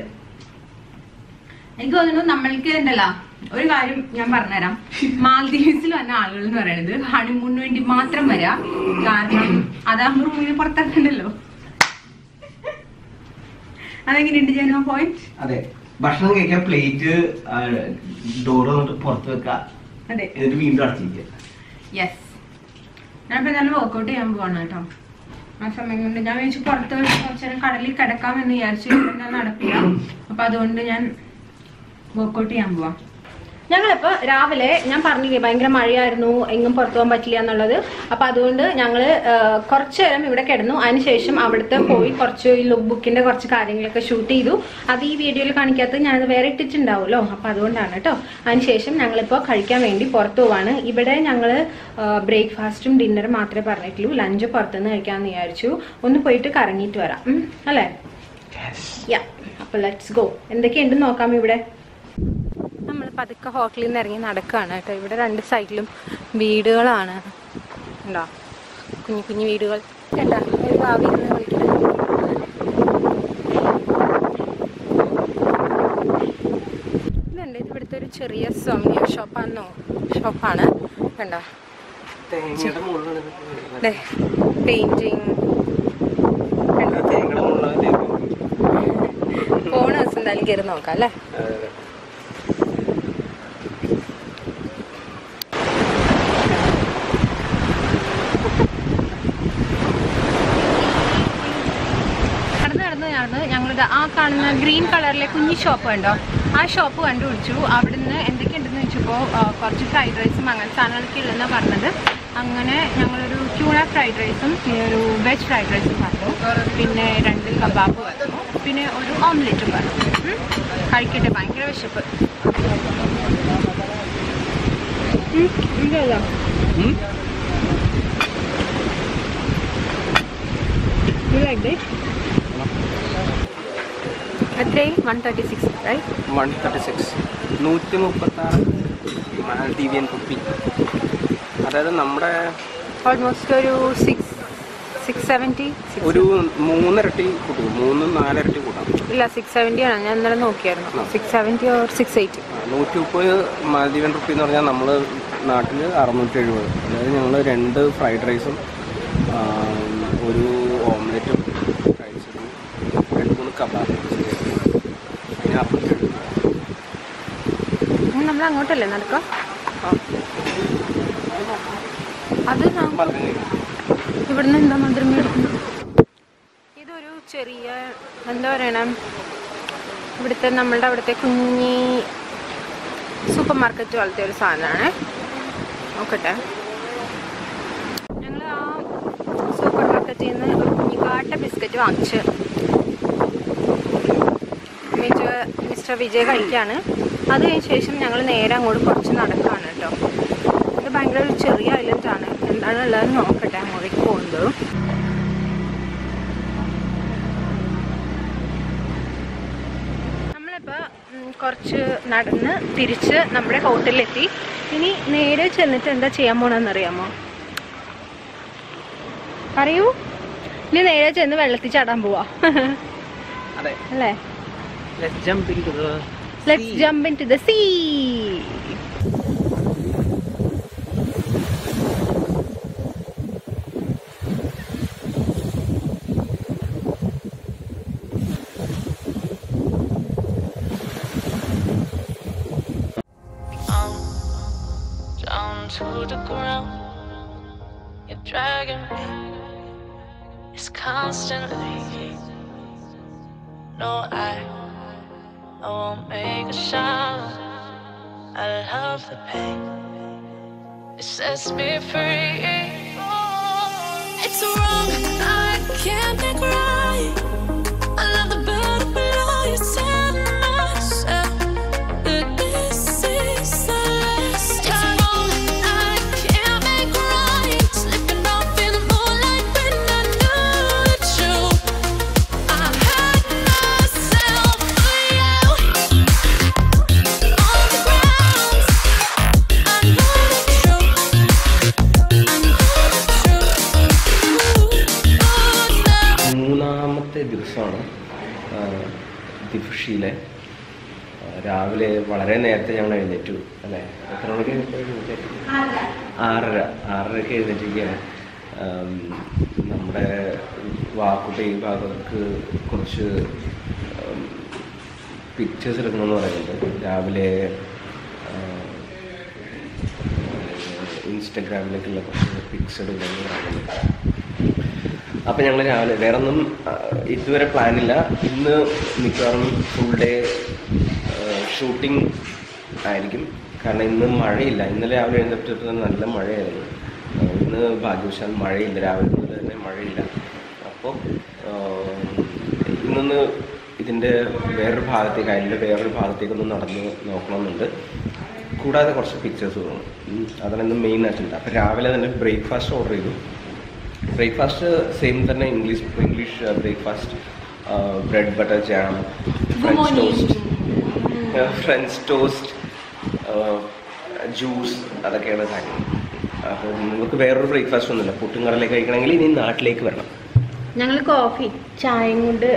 എനിക്ക് തോന്നുന്നു നമ്മൾക്ക് ഉണ്ടല്ലോ ഒരു കാര്യം ഞാൻ പറഞ്ഞുതരാം. മാൽദീവ്സിൽ വന്ന ആളുകൾ എന്ന് പറയുന്നത് ഹണിമൂണിന് വേണ്ടി മാത്രം വരാ. കാരണം അതാകുമ്പോൾ റൂമിൽ പുറത്തിറക്കണ്ടല്ലോ. അതെങ്ങനെയുണ്ട് ജനോ പോയിന്റ്? അതെ, ഭക്ഷണം കഴിക്കാൻ പ്ലേറ്റ് ഡോറ് പുറത്ത് വെക്കാം, എന്നിട്ട് വീണ്ടും അടച്ചിരിക്കുക. യെസ്, ഞാനിപ്പോൾ എന്തായാലും വർക്കൗട്ട് ചെയ്യാൻ പോവാണ് കേട്ടോ. ആ സമയം കൊണ്ട് ഞാൻ വിചാരിച്ചു പുറത്ത് വെച്ച് കുറച്ച് നേരം കടലിൽ കിടക്കാമെന്ന് വിചാരിച്ചു. ഞാൻ നടക്കില്ല, അപ്പം അതുകൊണ്ട് ഞാൻ വർക്കൗട്ട് ചെയ്യാൻ പോവാം. ഞങ്ങളിപ്പോൾ രാവിലെ ഞാൻ പറഞ്ഞില്ലേ ഭയങ്കര മഴയായിരുന്നു, എങ്ങും പുറത്തു പോകാൻ പറ്റില്ല എന്നുള്ളത്. അപ്പം അതുകൊണ്ട് ഞങ്ങൾ കുറച്ച് നേരം ഇവിടെ കിടന്നു. അതിനുശേഷം അവിടുത്തെ പോയി കുറച്ച് ഈ ലുക്ക് ബുക്കിൻ്റെ കുറച്ച് കാര്യങ്ങളൊക്കെ ഷൂട്ട് ചെയ്തു. അത് ഈ വീഡിയോയിൽ കാണിക്കാത്തത് ഞാനത് വേറെ ഇട്ടിട്ടുണ്ടാവുമല്ലോ, അപ്പം അതുകൊണ്ടാണ് കേട്ടോ. അതിനുശേഷം ഞങ്ങളിപ്പോൾ കഴിക്കാൻ വേണ്ടി പുറത്തു പോവാണ്. ഇവിടെ ഞങ്ങൾ ബ്രേക്ക്ഫാസ്റ്റും ഡിന്നറും മാത്രമേ പറഞ്ഞിട്ടുള്ളൂ. ലഞ്ച് പുറത്തുനിന്ന് കഴിക്കാമെന്ന് വിചാരിച്ചു. ഒന്ന് പോയിട്ട് കറങ്ങിയിട്ട് വരാം അല്ലേ? യാ, അപ്പോൾ ലെറ്റ്സ് ഗോ. എന്തൊക്കെയുണ്ടെന്ന് നോക്കാം. ഇവിടെ പതുക്കെ ഹോട്ടലിൽ നിന്ന് ഇറങ്ങി നടക്കുകയാണ് കേട്ടോ. ഇവിടെ രണ്ട് സൈഡിലും വീടുകളാണ് ഉണ്ടോ, കുഞ്ഞു കുഞ്ഞു വീടുകൾ. കേട്ടോ, ഒരു ഭാവി എന്ന് വിളിക്കുന്നത്. ഇതുണ്ട്, ഇത് ഇവിടുത്തെ ഒരു ചെറിയ സ്വാമിനിയ ഷോപ്പാണെന്നോ ഷോപ്പാണ് കണ്ടോ. പെയിന്റിങ് ഓണേഴ്സ് എന്തായാലും കയറി നോക്കാം അല്ലേ. കാണുന്ന ഗ്രീൻ കളറിലെ കുഞ്ഞി ഷോപ്പ് കണ്ടോ, ആ ഷോപ്പ് കണ്ടുപിടിച്ചു. അവിടെ നിന്ന് എന്തൊക്കെയുണ്ടെന്ന് വെച്ചപ്പോൾ കുറച്ച് ഫ്രൈഡ് റൈസും അങ്ങനെ സാധനങ്ങളൊക്കെ ഉള്ളതെന്ന് പറഞ്ഞത്. അങ്ങനെ ഞങ്ങളൊരു ട്യൂണ ഫ്രൈഡ് റൈസും പിന്നെ ഒരു വെജ് ഫ്രൈഡ് റൈസും പറഞ്ഞു. പിന്നെ രണ്ട് കബാബ് പറഞ്ഞു. പിന്നെ ഒരു ഓംലെറ്റും പറഞ്ഞു. കഴിക്കട്ടെ, ഭയങ്കര വിശപ്പ്. എത്രയും one thirty six one thirty six നൂറ്റി മുപ്പത്തി ആറ് മാൽദീവിയൻ റുപ്പി. അതായത് നമ്മുടെ ഓൾമോസ്റ്റ് ഒരു സിക്സ് സിക്സ് സെവൻറ്റി ഒരു മൂന്നിരട്ടി കൂട്ടും, മൂന്നും നാലിരട്ടി കൂട്ടാം. ഇല്ല, സിക്സ് സെവൻറ്റി ആണ് ഞാൻ ഇന്നലെ നോക്കിയായിരുന്നു. Six seventy or six eight. നൂറ്റി മുപ്പത് മാൽദീവിയൻ റുപ്പി എന്ന് പറഞ്ഞാൽ നമ്മൾ നാട്ടിൽ അറുന്നൂറ്റി എഴുപത്. അതായത് ഞങ്ങൾ രണ്ട് ഫ്രൈഡ് റൈസും ഒരു ഓംലെറ്റും കഴിച്ചതും രണ്ട് മൂന്ന് കബാബ്. നമ്മൾ അങ്ങോട്ടല്ലേ നടക്കാം? അത് ഇവിടുന്ന് എന്താ മധുരം എടുക്കുന്നത്? ഇതൊരു ചെറിയ എന്താ പറയണം, ഇവിടുത്തെ നമ്മളുടെ അവിടുത്തെ കുഞ്ഞി സൂപ്പർ മാർക്കറ്റ് പോലത്തെ ഒരു സാധനമാണ്. നോക്കട്ടെ, ഞങ്ങൾ ആ സൂപ്പർ മാർക്കറ്റിൽ നിന്ന് ഒരു കുഞ്ഞിക്കാട്ട ബിസ്ക്കറ്റ് വാങ്ങിച്ച് മിസ്റ്റർ വിജയ് കഴിക്കാണ്. അത് കഴിഞ്ഞ ശേഷം ഞങ്ങൾ നേരെ അങ്ങോട്ട് കുറച്ച് നടക്കുകയാണ് കേട്ടോ. ഇത് ഭയങ്കര ഒരു ചെറിയ ഐലൻഡാണ്. എന്താണ് ഉള്ളത് നോക്കട്ടെ. അങ്ങോട്ടേക്ക് പോകുന്നത് നമ്മളിപ്പോൾ കുറച്ച് നടന്ന് തിരിച്ച് നമ്മുടെ ഹോട്ടലിലെത്തി. ഇനി നേരെ ചെന്നിട്ട് എന്താ ചെയ്യാൻ പോണെന്നറിയാമോ? പറയൂ. ഇനി നേരെ ചെന്ന് വെള്ളത്തിൽ ചാടാൻ പോവാ അല്ലേ? Let's jump into the sea. Let's jump into the sea. Don't to the ground. You're dragging me, it's constantly. No, I, I won't make a sound. I love the pain, it sets me free. It's wrong, I can't make right. ദിഫുഷിയിലെ രാവിലെ വളരെ നേരത്തെ ഞങ്ങൾ എഴുന്നേറ്റു അല്ലേ, എത്ര മണിക്ക് എഴുന്നേറ്റു? ആറര ആറരയ്ക്ക് എഴുന്നേറ്റിരിക്കുകയാണ്. നമ്മുടെ വാക്കുട്ടി ഭാഗവർക്ക് കുറച്ച് പിക്ചേഴ്സ് എടുക്കണമെന്ന് പറയുന്നുണ്ട്. രാവിലെ ഇൻസ്റ്റഗ്രാമിലേക്കുള്ള കുറച്ച് പിക്സ് എടുക്കണമെന്ന് പറയുന്നുണ്ട്. അപ്പം ഞങ്ങൾ രാവിലെ വേറെ ഒന്നും ഇതുവരെ പ്ലാനില്ല. ഇന്ന് മിക്കവാറും ഫുൾ ഡേ ഷൂട്ടിംഗ് ആയിരിക്കും, കാരണം ഇന്ന് മഴയില്ല. ഇന്നലെ രാവിലെ എഴുന്നേറ്റപ്പോൾ നല്ല മഴയായിരുന്നു, ഇന്ന് ഭാഗ്യവശാൽ മഴയില്ല, രാവിലെ മുതൽ തന്നെ മഴയില്ല. അപ്പോൾ ഇന്നൊന്ന് ഇതിൻ്റെ വേറൊരു ഭാഗത്തേക്ക്, അതിൻ്റെ വേറൊരു ഭാഗത്തേക്കൊന്ന് നടന്ന് നോക്കണമെന്നുണ്ട്. കൂടാതെ കുറച്ച് പിക്ചേഴ്സ് വേണം, അതാണ് ഇന്ന് മെയിനായിട്ടുണ്ട്. അപ്പോൾ രാവിലെ തന്നെ ബ്രേക്ക്ഫാസ്റ്റ് ഓർഡർ ചെയ്തു. ബ്രേക്ക്ഫാസ്റ്റ് സെയിം തന്നെ, English English breakfast, bread butter jam, French toast French toast juice, അതൊക്കെയാണ് കാര്യം. അപ്പോൾ നിങ്ങൾക്ക് വേറൊരു ബ്രേക്ക്ഫാസ്റ്റ് ഒന്നുമില്ല. പുട്ടും കടലേക്ക് കഴിക്കണമെങ്കിൽ ഇനി നാട്ടിലേക്ക് വരണം. ഞങ്ങൾ കോഫി ചായയും കൊണ്ട്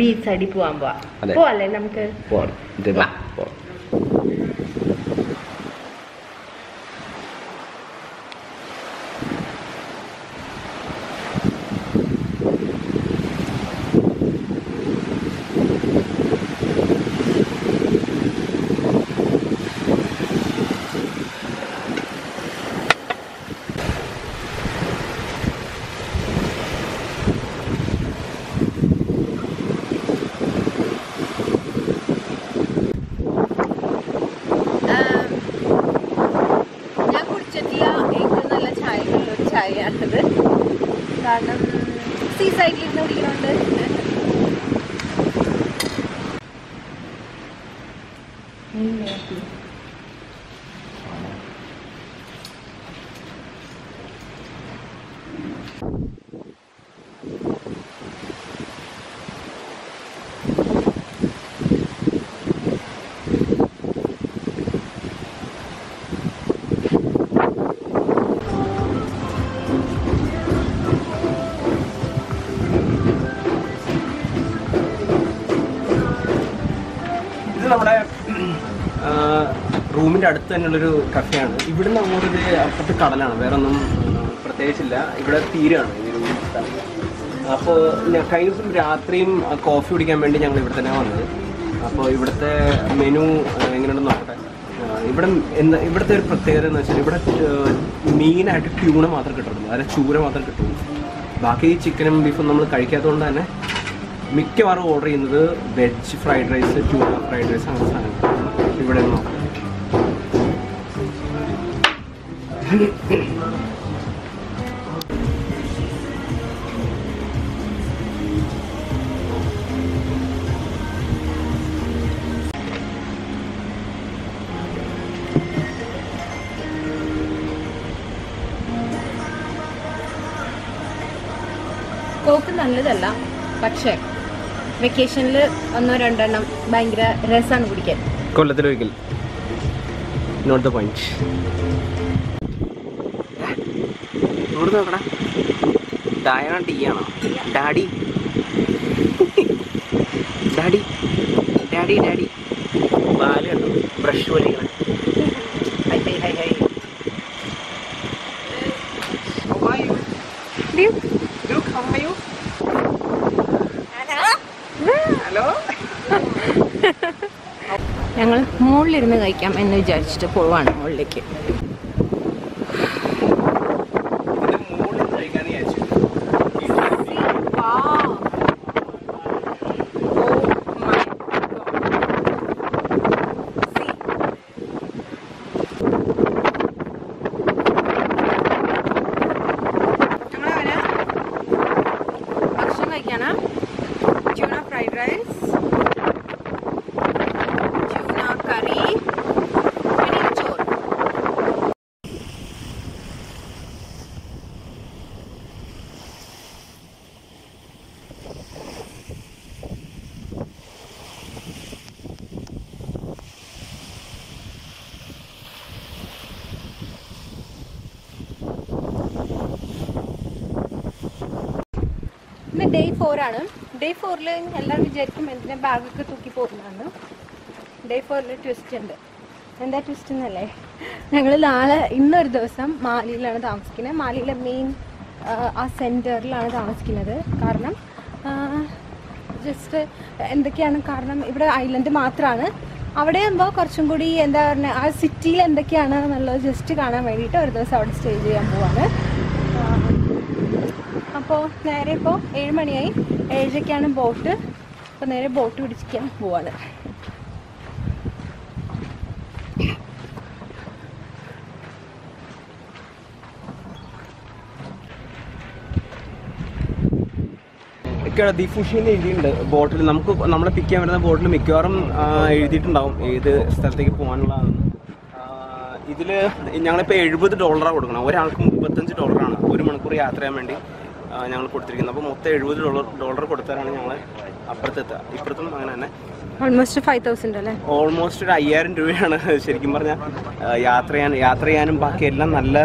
ബീച്ച് സൈഡിൽ പോകാൻ പോവാം. നമുക്ക് റൂമിൻ്റെ അടുത്ത് തന്നെയുള്ളൊരു കഫേയാണ്. ഇവിടുന്ന് അങ്ങോട്ട് അപ്പുറത്ത് കടലാണ്, വേറെ ഒന്നും പ്രത്യേകിച്ചില്ല. ഇവിടെ തീരാണ് ഈ ഒരു സ്ഥലം. അപ്പോൾ കഴിഞ്ഞ ദിവസം രാത്രിയും കോഫി കുടിക്കാൻ വേണ്ടി ഞങ്ങൾ ഇവിടെ തന്നെ വന്നത്. അപ്പോൾ ഇവിടുത്തെ മെനു എങ്ങനെയുണ്ടെന്ന് നോക്കട്ടെ. ഇവിടെ എന്താ ഇവിടുത്തെ ഒരു പ്രത്യേകത എന്ന് വെച്ചാൽ, ഇവിടെ മെയിനായിട്ട് ട്യൂണ മാത്രം കിട്ടുള്ളൂ, അതായത് ചൂര മാത്രം കിട്ടുള്ളൂ. ബാക്കി ചിക്കനും ബീഫും നമ്മൾ കഴിക്കാത്തതുകൊണ്ട് തന്നെ മിക്കവാറും ഓർഡർ ചെയ്യുന്നത് veg fried rice, tuna fried rice അങ്ങനെ സാധനങ്ങൾ ഇവിടെ നോക്കാം. കോക്ക് നല്ലതല്ല, പക്ഷേ വെക്കേഷനിൽ ഒന്നോ രണ്ടെണ്ണം ഭയങ്കര രസമാണ് കുടിക്കാൻ. കൊല്ലത്തിലൊരിക്കൽ നോട്ട് ദ പോയിന്റ്. നോക്കടാ, ഡായാണോ ടീ ആണോ? ഡാഡി ഡാഡി ഡാഡി ഡാഡി പാല് കണ്ടു, ബ്രഷ് വലിക്കണം. ഞങ്ങൾ മുകളിലിരുന്ന് കഴിക്കാം എന്ന് വിചാരിച്ചിട്ട് പോവാണ് മുകളിലേക്ക്. ഇത് ഡേ ഫോർ ആണ്. ഡേ ഫോറിൽ എല്ലാവരും വിചാരിക്കും എന്തിനാ ബാഗൊക്കെ തൂക്കി പോകുന്നതാണ്. ഡേ ഫോറിൽ ട്വിസ്റ്റ് ഉണ്ട്. എന്താ ട്വിസ്റ്റ് എന്നല്ലേ, ഞങ്ങൾ നാളെ ഇന്നൊരു ദിവസം മാലിയിലാണ് താമസിക്കുന്നത്. മാലിയിലെ മെയിൻ ആ സെൻറ്ററിലാണ് താമസിക്കുന്നത്. കാരണം ജസ്റ്റ് എന്തൊക്കെയാണ് കാരണം ഇവിടെ ഐലൻഡ് മാത്രമാണ്. അവിടെ ആകുമ്പോൾ കുറച്ചും കൂടി എന്താ പറഞ്ഞാൽ ആ സിറ്റിയിൽ എന്തൊക്കെയാണ് എന്നുള്ളത് ജസ്റ്റ് കാണാൻ വേണ്ടിയിട്ട് ഒരു ദിവസം അവിടെ സ്റ്റേ ചെയ്യാൻ പോവാണ്. അപ്പോൾ നേരെ ഇപ്പോൾ ഏഴ് മണിയായി, ഏഴരയ്ക്കാണ് ബോട്ട്. അപ്പോൾ നേരെ ബോട്ട് പിടിച്ചിരിക്കാൻ പോവാണ്. ఇక్కడ ദി ഫുഷിമി എഴുതിയിട്ടുണ്ട് ബോട്ടിൽ. നമുക്ക് നമ്മളെ പിക്ക് ചെയ്യാൻ വരുന്ന ബോട്ടിൽ മിക്കവാറും എഴുതിയിട്ടുണ്ടാവും ഏത് സ്ഥലത്തേക്ക് പോകാനുള്ളതാണ്. ഇതിൽ ഞങ്ങളിപ്പോൾ എഴുപത് ഡോളറാണ് കൊടുക്കണം. ഒരാൾക്ക് മുപ്പത്തഞ്ച് ഡോളറാണ് ഒരു മണിക്കൂർ യാത്ര ചെയ്യാൻ വേണ്ടി ഞങ്ങൾ കൊടുത്തിരിക്കുന്നത്. അപ്പോൾ മൊത്തം എഴുപത് ഡോളർ ഡോളർ കൊടുത്താലാണ് ഞങ്ങൾ അപ്പുറത്തെത്തുക. ഇപ്പുറത്തും അങ്ങനെ തന്നെ ഓൾമോസ്റ്റ് ഫൈവ് തൗസൻഡ് അല്ലേ, ഓൾമോസ്റ്റ് ഒരു അയ്യായിരം രൂപയാണ് ശരിക്കും പറഞ്ഞാൽ യാത്ര ചെയ്യാൻ യാത്ര ചെയ്യാനും ബാക്കിയെല്ലാം നല്ല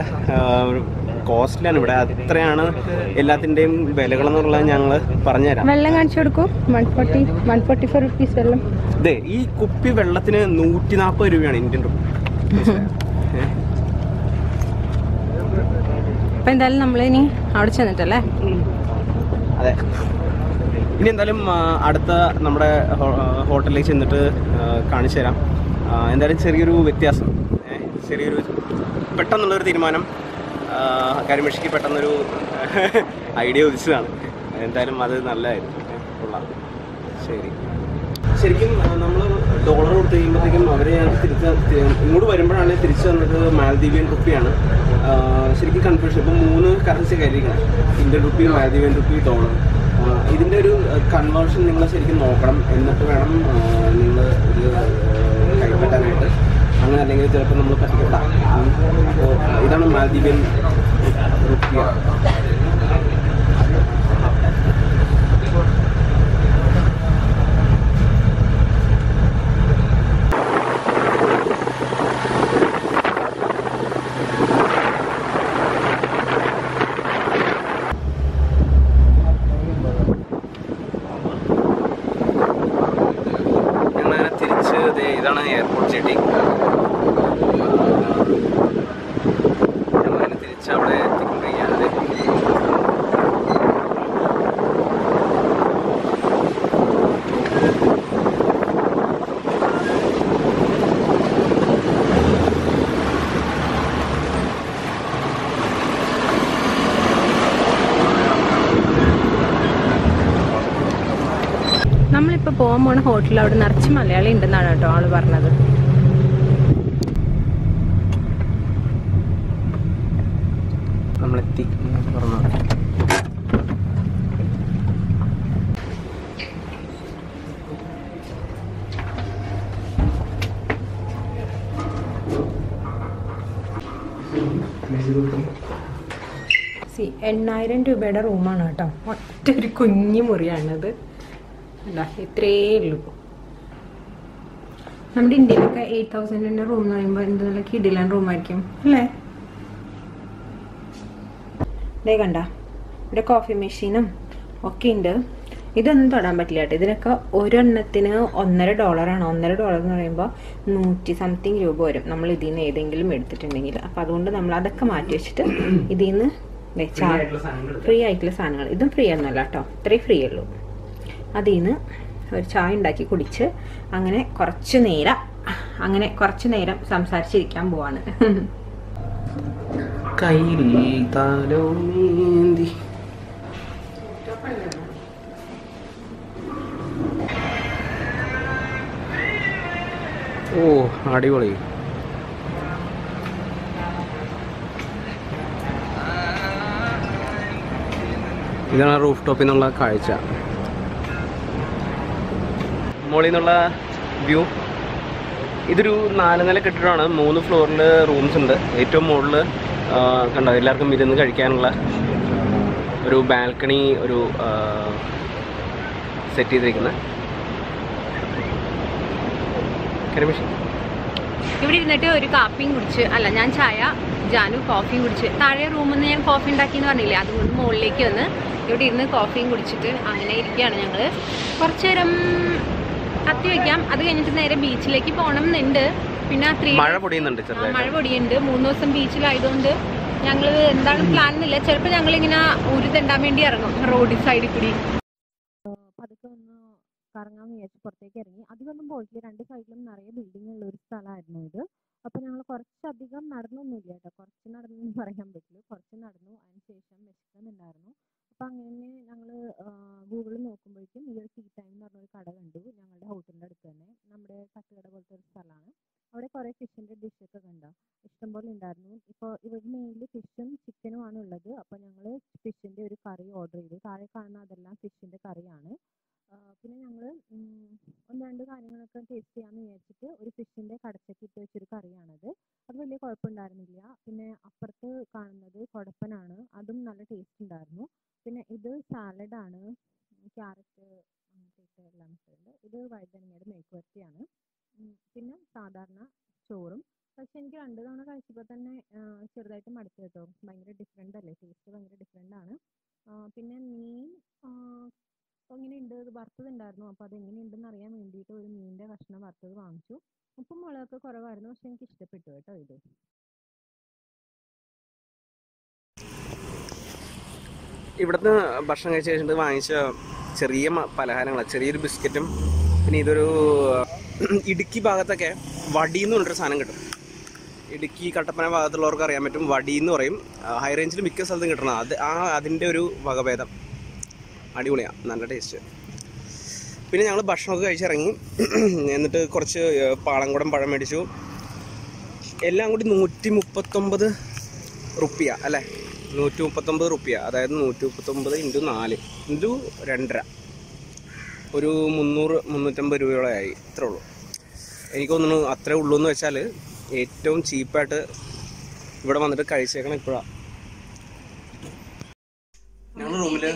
കോസ്റ്റ്ലിയാണ് ഇവിടെ. അത്രയാണ് എല്ലാത്തിൻ്റെയും വിലകളെന്നുള്ളത് ഞങ്ങൾ പറഞ്ഞുതരാം. വെള്ളം കാണിച്ചു കൊടുക്കും. One forty one forty four rupees വെള്ളം. അതെ, ഈ കുപ്പി വെള്ളത്തിന് നൂറ്റി നാൽപ്പത് രൂപയാണ് ഇന്ത്യൻ രൂപ. അപ്പം എന്തായാലും നമ്മളിനി അവിടെ ചെന്നിട്ടല്ലേ. അതെ, ഇനി എന്തായാലും അടുത്ത നമ്മുടെ ഹോട്ടലിലേക്ക് ചെന്നിട്ട് കാണിച്ചു തരാം. എന്തായാലും ചെറിയൊരു വ്യത്യാസം, ചെറിയൊരു പെട്ടെന്നുള്ളൊരു തീരുമാനം കരിമഷിക്ക് പെട്ടെന്നൊരു ഐഡിയ ഉദിച്ചതാണ്. എന്തായാലും അത് നല്ലതായിരുന്നു. കൊള്ളാം. ശരി, ശരിക്കും നമ്മൾ ഡോളർ കൊടുത്ത് കഴിയുമ്പോഴത്തേക്കും അവരെ തിരിച്ച് ഇങ്ങോട്ട് വരുമ്പോഴാണ് തിരിച്ചു വന്നത് മാൽദ്വീപ്യൻ റുപ്പിയാണ്. ശരിക്കും കൺഫ്യൂഷൻ. ഇപ്പോൾ മൂന്ന് കറൻസി കയറിയിരിക്കണം, ഇന്ത്യൻ റുപ്പി, മാൽദ്വീപ്യൻ റുപ്പി, ഡോളർ. ഇതിൻ്റെ ഒരു കൺവേർഷൻ നിങ്ങൾ ശരിക്കും നോക്കണം, എന്നിട്ട് വേണം നിങ്ങൾ ഇത് കൈപ്പറ്റാനായിട്ട്. അങ്ങനെ അല്ലെങ്കിൽ ചിലപ്പോൾ നമ്മൾ പറ്റിക്കപ്പെടാം. അപ്പോൾ ഇതാണ് മാൽദ്വീപ്യൻ റുപ്പിയ. ഇതാണ് എയർപോർട്ട് സിറ്റി. ഞങ്ങളതിനെ തിരിച്ച് അവിടെ എത്തിക്കൊണ്ടിരിക്കുകയാണ്. നമ്മളിപ്പോൾ പോകാൻ പോണ ഹോട്ടലിൽ അവിടെ നിറച്ച് മലയാളി ഉണ്ടെന്നാണ് കേട്ടോ ആള് പറഞ്ഞത്. നമ്മളെത്തി സി എണ്ണായിരം രൂപയുടെ റൂമാണ് കേട്ടോ. ഒറ്റ ഒരു കുഞ്ഞു മുറിയാണത്. ഇത്രയേ ഉള്ളൂ. നമ്മുടെ ഇന്ത്യയിലൊക്കെ എയ്റ്റ് തൗസൻഡിൻ്റെ റൂം എന്ന് പറയുമ്പോൾ എന്തെങ്കിലും കിടിലൻ റൂമായിരിക്കും അല്ലേ. ഇതേ കണ്ട, ഇവിടെ കോഫി മെഷീനും ഒക്കെ ഉണ്ട്. ഇതൊന്നും തൊടാൻ പറ്റില്ല കേട്ടോ. ഇതിനൊക്കെ ഒരെണ്ണത്തിന് ഒന്നര ഡോളറാണ്. ഒന്നര ഡോളർ എന്ന് പറയുമ്പോൾ നൂറ്റി സംതിങ് രൂപ വരും നമ്മൾ ഇതിൽ നിന്ന് ഏതെങ്കിലും എടുത്തിട്ടുണ്ടെങ്കിൽ. അപ്പം അതുകൊണ്ട് നമ്മൾ അതൊക്കെ മാറ്റി വെച്ചിട്ട് ഇതിൽ നിന്ന് ഫ്രീ ആയിട്ടുള്ള സാധനങ്ങൾ. ഇതും ഫ്രീ ഒന്നുമല്ല കേട്ടോ, ഇത്രയും ഫ്രീ ഉള്ളൂ. അതിൽ നിന്ന് ഒരു ചായ ഉണ്ടാക്കി കുടിച്ച് അങ്ങനെ കുറച്ചു നേരം അങ്ങനെ കുറച്ചു നേരം സംസാരിച്ചിരിക്കാൻ പോവാണ്. ഓ അടിപൊളി. ഇതാണ് റൂഫ് ടോപ്പിൽ നിന്നുള്ള കാഴ്ച, മോളിൽ നിന്നുള്ള വ്യൂ. ഇതൊരു നാല് നില കെട്ടിടമാണ്. മൂന്ന് ഫ്ലോറിൽ റൂംസ് ഉണ്ട്. ഏറ്റവും മുകളിൽ കണ്ടോ എല്ലാവർക്കും ഇരുന്ന് കഴിക്കാനുള്ള ഒരു ബാൽക്കണി ഒരു സെറ്റ് ചെയ്തിരിക്കുന്നത്. ഇവിടെ ഇരുന്നിട്ട് ഒരു കാപ്പിയും കുടിച്ച്, അല്ല ഞാൻ ചായ ജാനു കോഫി കുടിച്ച് താഴെ റൂമിൽ നിന്ന് ഞാൻ കോഫി ഉണ്ടാക്കിയെന്ന് പറഞ്ഞില്ലേ, അതുകൊണ്ട് മുകളിലേക്ക് വന്ന് ഇവിടെ ഇരുന്ന് കോഫിയും കുടിച്ചിട്ട് അങ്ങനെ ഇരിക്കുകയാണ് ഞങ്ങൾ. കുറച്ചു നേരം കത്തി വയ്ക്കാം, അത് കഴിഞ്ഞിട്ട് നേരെ ബീച്ചിലേക്ക് പോകണം എന്നുണ്ട്. പിന്നെ ത്രീ മഴ പൊടിയുന്നുണ്ട്, മഴ പൊടിയുണ്ട്. മൂന്ന് ദിവസം ബീച്ചിലായതുകൊണ്ട് ഞങ്ങൾ എന്താണ് പ്ലാൻ എന്നില്ല. ചിലപ്പോൾ ഞങ്ങളിങ്ങനെ ഊര് തെണ്ടാൻ വേണ്ടി ഇറങ്ങും റോഡിൽ സൈഡിൽ കൂടി. പതുക്കെ ഒന്ന് കറങ്ങാൻ വിചാരിച്ച് പുറത്തേക്ക് ഇറങ്ങി. അധികമൊന്നും പോയിട്ടില്ല, രണ്ട് സൈഡിലും നിറയെ ബിൽഡിംഗ് ഉള്ള ഒരു സ്ഥലമായിരുന്നു ഇത്. അപ്പോൾ ഞങ്ങൾ കുറച്ചധികം നടന്നൊന്നുമില്ല കേട്ടോ, കുറച്ച് നടന്നു പറയാൻ പറ്റില്ല, കുറച്ച് നടന്നു. അതിനുശേഷം വിശക്കുന്നുണ്ടായിരുന്നു. അപ്പം അങ്ങനെ ഞങ്ങൾ ഗൂഗിളിൽ നോക്കുമ്പോഴേക്കും ഈ ഒരു ടീ ടൈം എന്ന് പറഞ്ഞൊരു കട കണ്ടു. ഞങ്ങളുടെ ഹോട്ടലിൻ്റെ അടുത്ത് തന്നെ നമ്മുടെ തട്ടുകട പോലത്തെ ഒരു സ്ഥലമാണ്. അവിടെ കുറേ ഫിഷിൻ്റെ ഡിഷൊക്കെ കണ്ടോ, ഇഷ്ടംപോലെ ഉണ്ടായിരുന്നു. ഇപ്പോൾ ഇവിടെ മെയിൻലി ഫിഷും ചിക്കനുമാണ് ഉള്ളത്. അപ്പോൾ ഞങ്ങൾ ഫിഷിൻ്റെ ഒരു കറി ഓർഡർ ചെയ്തു. താഴെ കാണുന്ന അതെല്ലാം ഫിഷിൻ്റെ കറിയാണ്. പിന്നെ ഞങ്ങൾ ഒന്ന് രണ്ട് കാര്യങ്ങളൊക്കെ ടേസ്റ്റ് ചെയ്യാമെന്ന് വിചാരിച്ചിട്ട് ഒരു ഫിഷിൻ്റെ കടച്ചക്ക് ഇട്ട് വെച്ചൊരു കറിയാണത്. അത് വലിയ കുഴപ്പമുണ്ടായിരുന്നില്ല. പിന്നെ അപ്പുറത്ത് കാണുന്നത് കുടപ്പനാണ്, അതും നല്ല ടേസ്റ്റ് ഉണ്ടായിരുന്നു. പിന്നെ ഇത് സാലഡാണ്, ക്യാരറ്റ് അങ്ങനത്തെ എല്ലാം ഇട്ടുണ്ട്. ഇത് വഴുതനങ്ങയുടെ മെഴുക്കുവരട്ടിയാണ്. പിന്നെ സാധാരണ ചോറും. പക്ഷെ എനിക്ക് രണ്ട് തവണ കഴിച്ചപ്പോൾ തന്നെ ചെറുതായിട്ട് മടുത്തു കേട്ടോ, ഭയങ്കര ഡിഫറെൻ്റ് അല്ലേ, ടേസ്റ്റ് ഭയങ്കര ഡിഫറെൻ്റ് ആണ്. പിന്നെ മീൻ എങ്ങനെയുണ്ട്, ഇത് വറുത്തതുണ്ടായിരുന്നു. അപ്പോൾ അത് എങ്ങനെയുണ്ടെന്ന് അറിയാൻ വേണ്ടിയിട്ട് ഒരു മീനിൻ്റെ കഷ്ണം വറുത്തത് വാങ്ങിച്ചു. ഉപ്പും മുളകൊക്കെ കുറവായിരുന്നു, പക്ഷെ എനിക്ക് ഇഷ്ടപ്പെട്ടു കേട്ടോ ഇത്. ഇവിടുന്ന് ഭക്ഷണം കഴിച്ച് കഴിച്ചിട്ട് വാങ്ങിച്ച ചെറിയ പലഹാരങ്ങളാണ്, ചെറിയൊരു ബിസ്ക്കറ്റും. പിന്നെ ഇതൊരു ഇടുക്കി ഭാഗത്തൊക്കെ വടി എന്ന് പറഞ്ഞൊരു സാധനം കിട്ടും. ഇടുക്കി കട്ടപ്പന ഭാഗത്തുള്ളവർക്ക് അറിയാൻ പറ്റും, വടി എന്ന് പറയും. ഹൈ റേഞ്ചിൽ മിക്ക സ്ഥലത്തും കിട്ടണം. അത് ആ അതിൻ്റെ ഒരു വകഭേദം. അടിപൊളിയാണ്, നല്ല ടേസ്റ്റ്. പിന്നെ ഞങ്ങൾ ഭക്ഷണമൊക്കെ കഴിച്ചിറങ്ങി. എന്നിട്ട് കുറച്ച് പാളംകുടം പഴം മേടിച്ചു. എല്ലാം കൂടി നൂറ്റി മുപ്പത്തൊമ്പത് റുപ്യ അല്ലേ, നൂറ്റി മുപ്പത്തൊമ്പത് റുപ്യ. അതായത് നൂറ്റി മുപ്പത്തൊമ്പത് ഇൻറ്റു നാല് ഇൻറ്റു രണ്ടര, ഒരു മുന്നൂറ് മുന്നൂറ്റമ്പത് രൂപയോളം ആയി. ഇത്രേ ഉള്ളൂ. എനിക്ക് തോന്നുന്നു അത്രേ ഉള്ളൂ എന്ന് വെച്ചാൽ ഏറ്റവും ചീപ്പായിട്ട് ഇവിടെ വന്നിട്ട് കഴിച്ചേക്കണം ഇപ്പോഴാണ്. ഞങ്ങൾ റൂമില്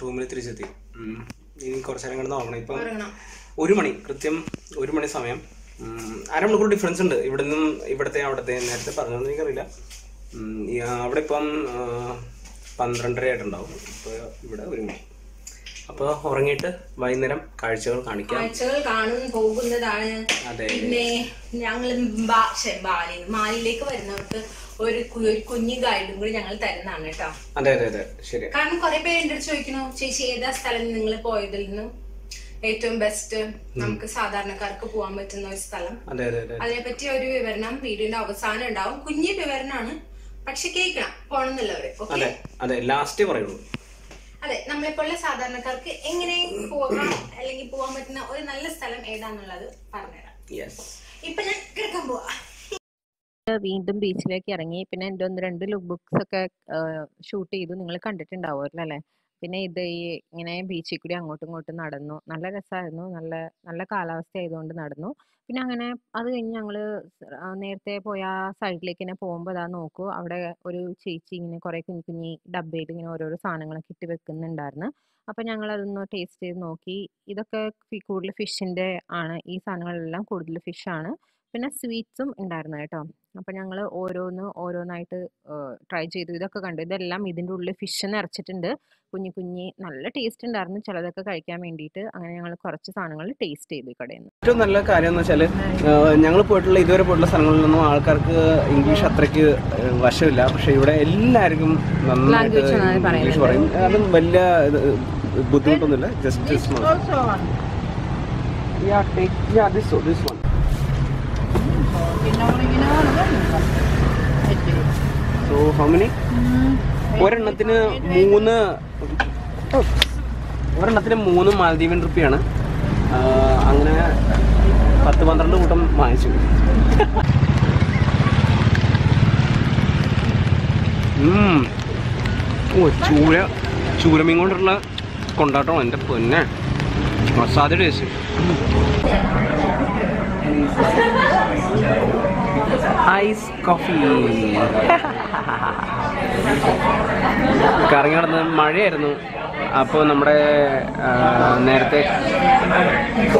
റൂമിൽ തിരിച്ചെത്തി. ഇനി കുറച്ച് നേരം കിടന്ന് ഉറങ്ങണം. ഇപ്പം ഒരു മണി കൃത്യം ഒരു മണി സമയം. അരമണിക്കൂർ ഡിഫറൻസ് ഉണ്ട് ഇവിടെ നിന്നും ഇവിടത്തെ അവിടത്തെ. നേരത്തെ പറഞ്ഞതെന്ന് എനിക്കറിയില്ല. അവിടെ ഇപ്പം പന്ത്രണ്ടര ആയിട്ടുണ്ടാവും, ഇപ്പോൾ ഇവിടെ ഒരു മണി. അപ്പോൾ ഉറങ്ങിയിട്ട് വൈകുന്നേരം കാഴ്ചകൾ കാണിക്കാം. കാഴ്ചകൾ കാണും പോകുന്നതാണ്. അതെ, പിന്നെ ഞങ്ങൾ മാലിയിലേക്ക് വരുന്നവർക്ക് ഒരു കുഞ്ഞു ഗൈഡും കൂടി ഞങ്ങൾ തരുന്നതാണ് കേട്ടോ. അതെ അതെ അതെ ശരി. കാരണം കുറെ പേര് എന്റെ അടുത്ത് ചോദിക്കണോ, ചേച്ചി ഏതാ സ്ഥലം നിങ്ങൾ പോയതിൽ നിന്നും ഏറ്റവും ബെസ്റ്റ്, നമുക്ക് സാധാരണക്കാർക്ക് പോകാൻ പറ്റുന്ന ഒരു സ്ഥലം? അതിനെപ്പറ്റി ഒരു വിവരണം വീഡിയോന്റെ അവസാനം ഉണ്ടാവും. കുഞ്ഞു വിവരണമാണ്, പക്ഷെ കേൾക്കണം പോണെന്നുള്ളവര്. ഓക്കെ, അതെ ലാസ്റ്റ് പറയുള്ളൂ. അതെ, നമ്മളെപ്പോലുള്ള സാധാരണക്കാർക്ക് എങ്ങനെ പോകാം അല്ലെങ്കിൽ പോകാൻ പറ്റുന്ന ഒരു നല്ല സ്ഥലം ഏതാന്നുള്ളത് പറഞ്ഞുതരാം. ഇപ്പൊ ഞാൻ കിടക്കാൻ പോവാ. വീണ്ടും ബീച്ചിലേക്ക് ഇറങ്ങി. പിന്നെ എൻ്റെ ഒന്ന് രണ്ട് ലുക്ക് ബുക്സ് ഒക്കെ ഷൂട്ട് ചെയ്തു, നിങ്ങൾ കണ്ടിട്ടുണ്ടാവുമല്ലോ അല്ലേ. പിന്നെ ഇത് ഈ ഇങ്ങനെ ബീച്ചിൽ കൂടി അങ്ങോട്ടും ഇങ്ങോട്ടും നടന്നു, നല്ല രസമായിരുന്നു. നല്ല നല്ല കാലാവസ്ഥ ആയതുകൊണ്ട് നടന്നു. പിന്നെ അങ്ങനെ അത് കഴിഞ്ഞ് ഞങ്ങൾ നേരത്തെ പോയ ആ സൈഡിലേക്ക് ഇങ്ങനെ പോകുമ്പോൾ അതാ നോക്കൂ, അവിടെ ഒരു ചേച്ചി ഇങ്ങനെ കുറേ കുഞ്ഞു കുഞ്ഞി ഡബ്ബയിൽ ഇങ്ങനെ ഓരോരോ സാധനങ്ങളൊക്കെ ഇട്ട് വെക്കുന്നുണ്ടായിരുന്നു. അപ്പം ഞങ്ങൾ അതൊന്ന് ടേസ്റ്റ് ചെയ്ത് നോക്കി. ഇതൊക്കെ കൂടുതൽ ഫിഷിൻ്റെ ആണ്, ഈ സാധനങ്ങളെല്ലാം കൂടുതൽ ഫിഷാണ്. പിന്നെ സ്വീറ്റ്സും ഉണ്ടായിരുന്നു കേട്ടോ. അപ്പം ഞങ്ങൾ ഓരോന്ന് ഓരോന്നായിട്ട് ട്രൈ ചെയ്തു. ഇതൊക്കെ കണ്ടു, ഇതെല്ലാം ഇതിൻ്റെ ഉള്ളിൽ ഫിഷ് നിറച്ചിട്ടുണ്ട്, കുഞ്ഞു കുഞ്ഞി. നല്ല ടേസ്റ്റ് ഉണ്ടായിരുന്നു ചിലതൊക്കെ കഴിക്കാൻ വേണ്ടിയിട്ട്. അങ്ങനെ ഞങ്ങൾ കുറച്ച് സാധനങ്ങൾ ടേസ്റ്റ് ചെയ്തു കടയിൽ നിന്ന്. ഏറ്റവും നല്ല കാര്യം എന്ന് വെച്ചാൽ ഞങ്ങൾ പോയിട്ടുള്ള ഇതുവരെ പോയിട്ടുള്ള സ്ഥലങ്ങളിലൊന്നും ആൾക്കാർക്ക് ഇംഗ്ലീഷ് അത്രയ്ക്ക് വശമില്ല. പക്ഷേ ഇവിടെ എല്ലാവർക്കും നന്നായിട്ട് ഇംഗ്ലീഷ് പറയും. അതും വലിയ ബുദ്ധിമുട്ടൊന്നുമില്ല. ജസ്റ്റ് ഒരെണ്ണത്തിന് മൂന്ന് ഒരെണ്ണത്തിന് മൂന്ന് മാൽദ്വീപൻ റുപ്പിയാണ്. അങ്ങനെ പത്ത് പന്ത്രണ്ട് കൂട്ടം വാങ്ങിച്ചു. ചൂര ചൂരമീൻ കൊണ്ടുള്ള കൊണ്ടാട്ടമാണ് എൻ്റെ പൊന്നെ, മസാല ടേസ്റ്റ്. Ice coffee. കറങ്ങി നടന്നത് മഴയായിരുന്നു. അപ്പോൾ നമ്മുടെ നേരത്തെ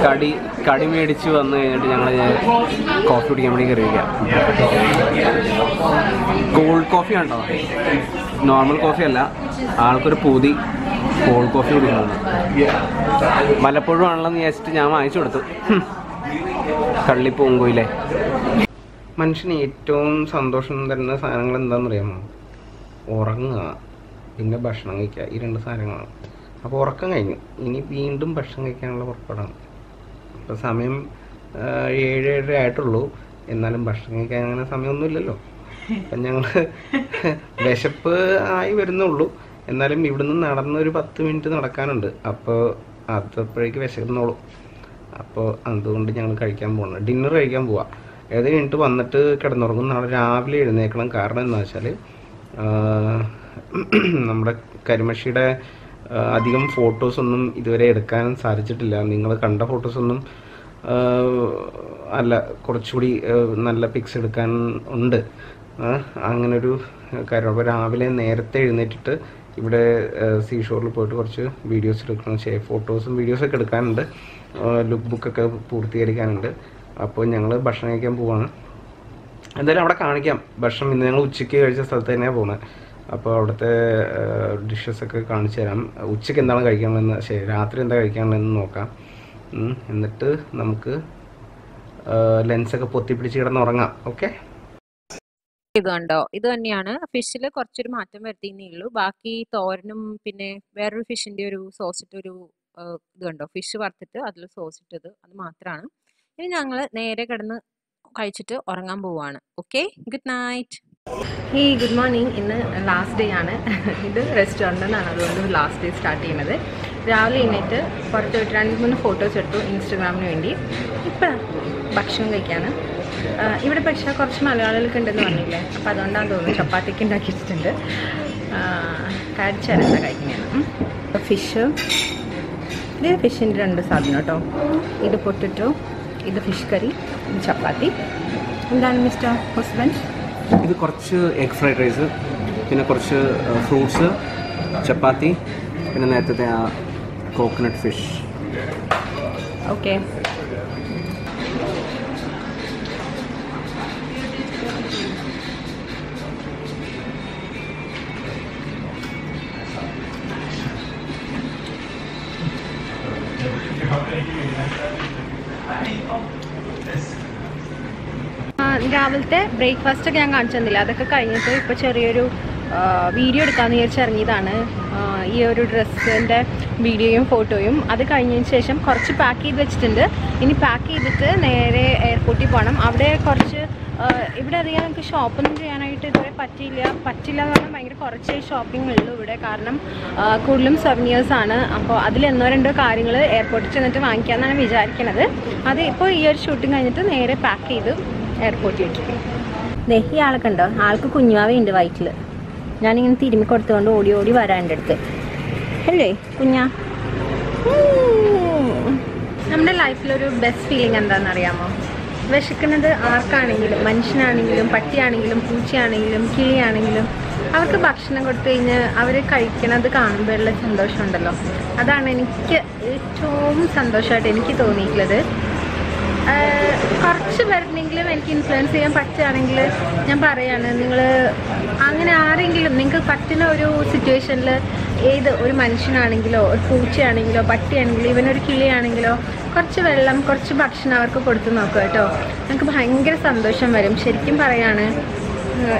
കടി കടി മേടിച്ച് വന്നു കഴിഞ്ഞിട്ട് ഞങ്ങൾ കോഫി കുടിക്കാൻ വേണ്ടി കയറി വയ്ക്കാം. കോൾഡ് കോഫി ആണോ, നോർമൽ കോഫി അല്ല. ആൾക്കൊരു പൂതി കോൾഡ് കോഫി കുടിക്കണം. വല്ലപ്പോഴും ആണല്ലോ എന്ന് വിചാരിച്ചിട്ട് ഞാൻ വാങ്ങിച്ചു കൊടുത്തു. കള്ളിപ്പോങ്കോയിലെ മനുഷ്യന് ഏറ്റവും സന്തോഷം തരുന്ന സാധനങ്ങൾ എന്താണെന്നറിയാമോ? ഉറങ്ങുക, പിന്നെ ഭക്ഷണം കഴിക്കുക. ഈ രണ്ട് സാധനങ്ങളാണ്. അപ്പോൾ ഉറക്കം കഴിഞ്ഞു, ഇനി വീണ്ടും ഭക്ഷണം കഴിക്കാനുള്ള പുറപ്പാടാണ്. അപ്പോൾ സമയം ഏഴ് ഏഴര ആയിട്ടുള്ളൂ. എന്നാലും ഭക്ഷണം കഴിക്കാൻ അങ്ങനെ സമയമൊന്നുമില്ലല്ലോ. അപ്പം ഞങ്ങൾ വിശപ്പ് ആയി വരുന്നുള്ളൂ. എന്നാലും ഇവിടുന്ന് നടന്നൊരു പത്ത് മിനിറ്റ് നടക്കാനുണ്ട്. അപ്പോൾ അതപ്പോഴേക്ക് വിശക്കുന്നോളൂ. അപ്പോൾ അതുകൊണ്ട് ഞങ്ങൾ കഴിക്കാൻ പോകണം, ഡിന്നർ കഴിക്കാൻ പോവാം. ഏത് കഴിഞ്ഞിട്ട് വന്നിട്ട് കിടന്നുറങ്ങും. നാളെ രാവിലെ എഴുന്നേക്കണം. കാരണം എന്താ വെച്ചാൽ നമ്മുടെ കരിമഷിയുടെ അധികം ഫോട്ടോസൊന്നും ഇതുവരെ എടുക്കാൻ സാധിച്ചിട്ടില്ല. നിങ്ങൾ കണ്ട ഫോട്ടോസൊന്നും അല്ല, കുറച്ചുകൂടി നല്ല പിക്സ് എടുക്കാൻ ഉണ്ട്. അങ്ങനൊരു കാര്യം. അപ്പോൾ രാവിലെ നേരത്തെ എഴുന്നേറ്റിട്ട് ഇവിടെ സീ ഷോറിൽ പോയിട്ട് കുറച്ച് വീഡിയോസ് എടുക്കണം. പക്ഷേ ഫോട്ടോസും വീഡിയോസൊക്കെ എടുക്കാനുണ്ട്, ലുക്ക് ബുക്കൊക്കെ പൂർത്തീകരിക്കാനുണ്ട്. അപ്പോൾ ഞങ്ങൾ ഭക്ഷണം കഴിക്കാൻ പോവാണ്. എന്തായാലും അവിടെ കാണിക്കാം ഭക്ഷണം. ഇന്ന് ഞങ്ങൾ ഉച്ചയ്ക്ക് കഴിച്ച സ്ഥലത്ത് തന്നെയാണ് പോകുന്നത്. അപ്പോൾ അവിടുത്തെ ഡിഷസൊക്കെ കാണിച്ചു തരാം. ഉച്ചയ്ക്ക് എന്താണ് കഴിക്കാനുള്ളതെന്ന്, ശരി, രാത്രി എന്താ കഴിക്കാനുള്ളതെന്ന് നോക്കാം. എന്നിട്ട് നമുക്ക് ലെൻസൊക്കെ പൊത്തിപ്പിടിച്ച് കിടന്നുറങ്ങാം. ഓക്കെ, ഇത് കണ്ടോ, ഇത് തന്നെയാണ്. ഫിഷിൽ കുറച്ചൊരു മാറ്റം വരുത്തിയെന്നേ ഉള്ളൂ. ബാക്കി തോരനും പിന്നെ വേറൊരു ഫിഷിൻ്റെ ഒരു സോസിട്ടൊരു ഇത് കണ്ടോ, ഫിഷ് വറുത്തിട്ട് അതിൽ സോസിട്ടത്, അത് മാത്രമാണ്. ഇനി ഞങ്ങൾ നേരെ കിടന്ന് കഴിച്ചിട്ട് ഉറങ്ങാൻ പോവാണ്. Okay, good night. ഈ ഗുഡ് മോർണിംഗ്. ഇന്ന് ലാസ്റ്റ് ഡേ ആണ്. ഇത് റെസ്റ്റോറൻറ്റിൽ നിന്നാണ്, അതുകൊണ്ട് ലാസ്റ്റ് ഡേ സ്റ്റാർട്ട് ചെയ്യണത്. രാവിലെ എഴുന്നേറ്റ് പുറത്ത് പോയിട്ട് രണ്ട് മൂന്ന് ഫോട്ടോസ് എടുത്തു ഇൻസ്റ്റഗ്രാമിന് വേണ്ടി. ഇപ്പം ഭക്ഷണം കഴിക്കാനാണ്. ഇവിടെ പക്ഷേ കുറച്ച് മലയാളികൾക്ക് ഉണ്ടെന്ന് പറഞ്ഞില്ലേ, അപ്പോൾ അതുകൊണ്ടാണ് തോന്നുന്നു ചപ്പാത്തിക്ക് ഉണ്ടാക്കി വെച്ചിട്ടുണ്ട്. കഴിച്ചാൽ കഴിക്കുന്നതാണ് ഫിഷ്. ഇത് ഫിഷിൻ്റെ രണ്ട് സാധനം കേട്ടോ. ഇത് പൊട്ടിട്ടോ, ഇത് ഫിഷ് കറി, ഇത് ചപ്പാത്തി. എന്താണ് മിസ്റ്റർ ഹസ്ബൻഡ്? ഇത് കുറച്ച് എഗ് ഫ്രൈഡ് റൈസ്, പിന്നെ കുറച്ച് ഫ്രൂട്ട്സ്, ചപ്പാത്തി, പിന്നെ നേരത്തെ ആ കോക്കനട്ട് ഫിഷ്. ഓക്കെ, രാവിലത്തെ ബ്രേക്ക്ഫാസ്റ്റൊക്കെ ഞാൻ കാണിച്ചു തന്നില്ല. അതൊക്കെ കഴിഞ്ഞിട്ട് ഇപ്പോൾ ചെറിയൊരു വീഡിയോ എടുക്കാമെന്ന് വിചാരിച്ചിറങ്ങിയതാണ്. ഈ ഒരു ഡ്രസ്സിൻ്റെ വീഡിയോയും ഫോട്ടോയും അത് കഴിഞ്ഞതിന് ശേഷം കുറച്ച് പാക്ക് ചെയ്ത് വെച്ചിട്ടുണ്ട്. ഇനി പാക്ക് ചെയ്തിട്ട് നേരെ എയർപോർട്ടിൽ പോകണം. അവിടെ കുറച്ച് ഇവിടെ അധികം നമുക്ക് ഷോപ്പൊന്നും ചെയ്യാനായിട്ട് ഇതുവരെ പറ്റിയില്ല. പറ്റില്ല എന്ന് പറഞ്ഞാൽ ഭയങ്കര കുറച്ച് ഷോപ്പിംഗ് ഉള്ളൂ ഇവിടെ. കാരണം കൂടുതലും സൊവനിയേഴ്സാണ്. അപ്പോൾ അതിൽ ഒന്നോ രണ്ടോ കാര്യങ്ങൾ എയർപോർട്ടിൽ ചെന്നിട്ട് വാങ്ങിക്കാമെന്നാണ് വിചാരിക്കുന്നത്. അത് ഇപ്പോൾ ഈ ഒരു ഷൂട്ടിംഗ് കഴിഞ്ഞിട്ട് നേരെ പാക്ക് ചെയ്ത് എയർപോർട്ടിലേക്ക്. നെഹി ആളൊക്കെ ഉണ്ടോ? ആൾക്ക് കുഞ്ഞാവേ ഉണ്ട് വയറ്റിൽ. ഞാനിങ്ങനെ തിരുമ്മി കൊടുത്തുകൊണ്ട് ഓടി ഓടി വരാൻ്റെ അടുത്ത്. അല്ലേ കുഞ്ഞാ, നമ്മുടെ ലൈഫിലൊരു ബെസ്റ്റ് ഫീലിംഗ് എന്താണെന്ന് അറിയാമോ? വിശക്കുന്നത് ആർക്കാണെങ്കിലും, മനുഷ്യനാണെങ്കിലും, പട്ടിയാണെങ്കിലും, പൂച്ചയാണെങ്കിലും, കിളിയാണെങ്കിലും, അവർക്ക് ഭക്ഷണം കൊടുത്തു കഴിഞ്ഞ് അവർ കഴിക്കണത് കാണുമ്പോഴുള്ള സന്തോഷമുണ്ടല്ലോ, അതാണ് എനിക്ക് ഏറ്റവും സന്തോഷമായിട്ട് എനിക്ക് തോന്നിയിട്ടുള്ളത്. കുറച്ച് പേരുണ്ടെങ്കിലും എനിക്ക് ഇൻഫ്ലുവൻസ് ചെയ്യാൻ പറ്റുകയാണെങ്കിൽ ഞാൻ പറയുകയാണ്, നിങ്ങൾ അങ്ങനെ ആരെങ്കിലും നിങ്ങൾക്ക് പറ്റുന്ന ഒരു സിറ്റുവേഷനിൽ ഏത് ഒരു മനുഷ്യനാണെങ്കിലോ, ഒരു പൂച്ചയാണെങ്കിലോ, പട്ടിയാണെങ്കിലോ, ഇവനൊരു കിളിയാണെങ്കിലോ, കുറച്ച് വെള്ളം കുറച്ച് ഭക്ഷണം അവർക്ക് കൊടുത്ത് നോക്കുക കേട്ടോ. നിങ്ങൾക്ക് ഭയങ്കര സന്തോഷം വരും. ശരിക്കും പറയുകയാണ്,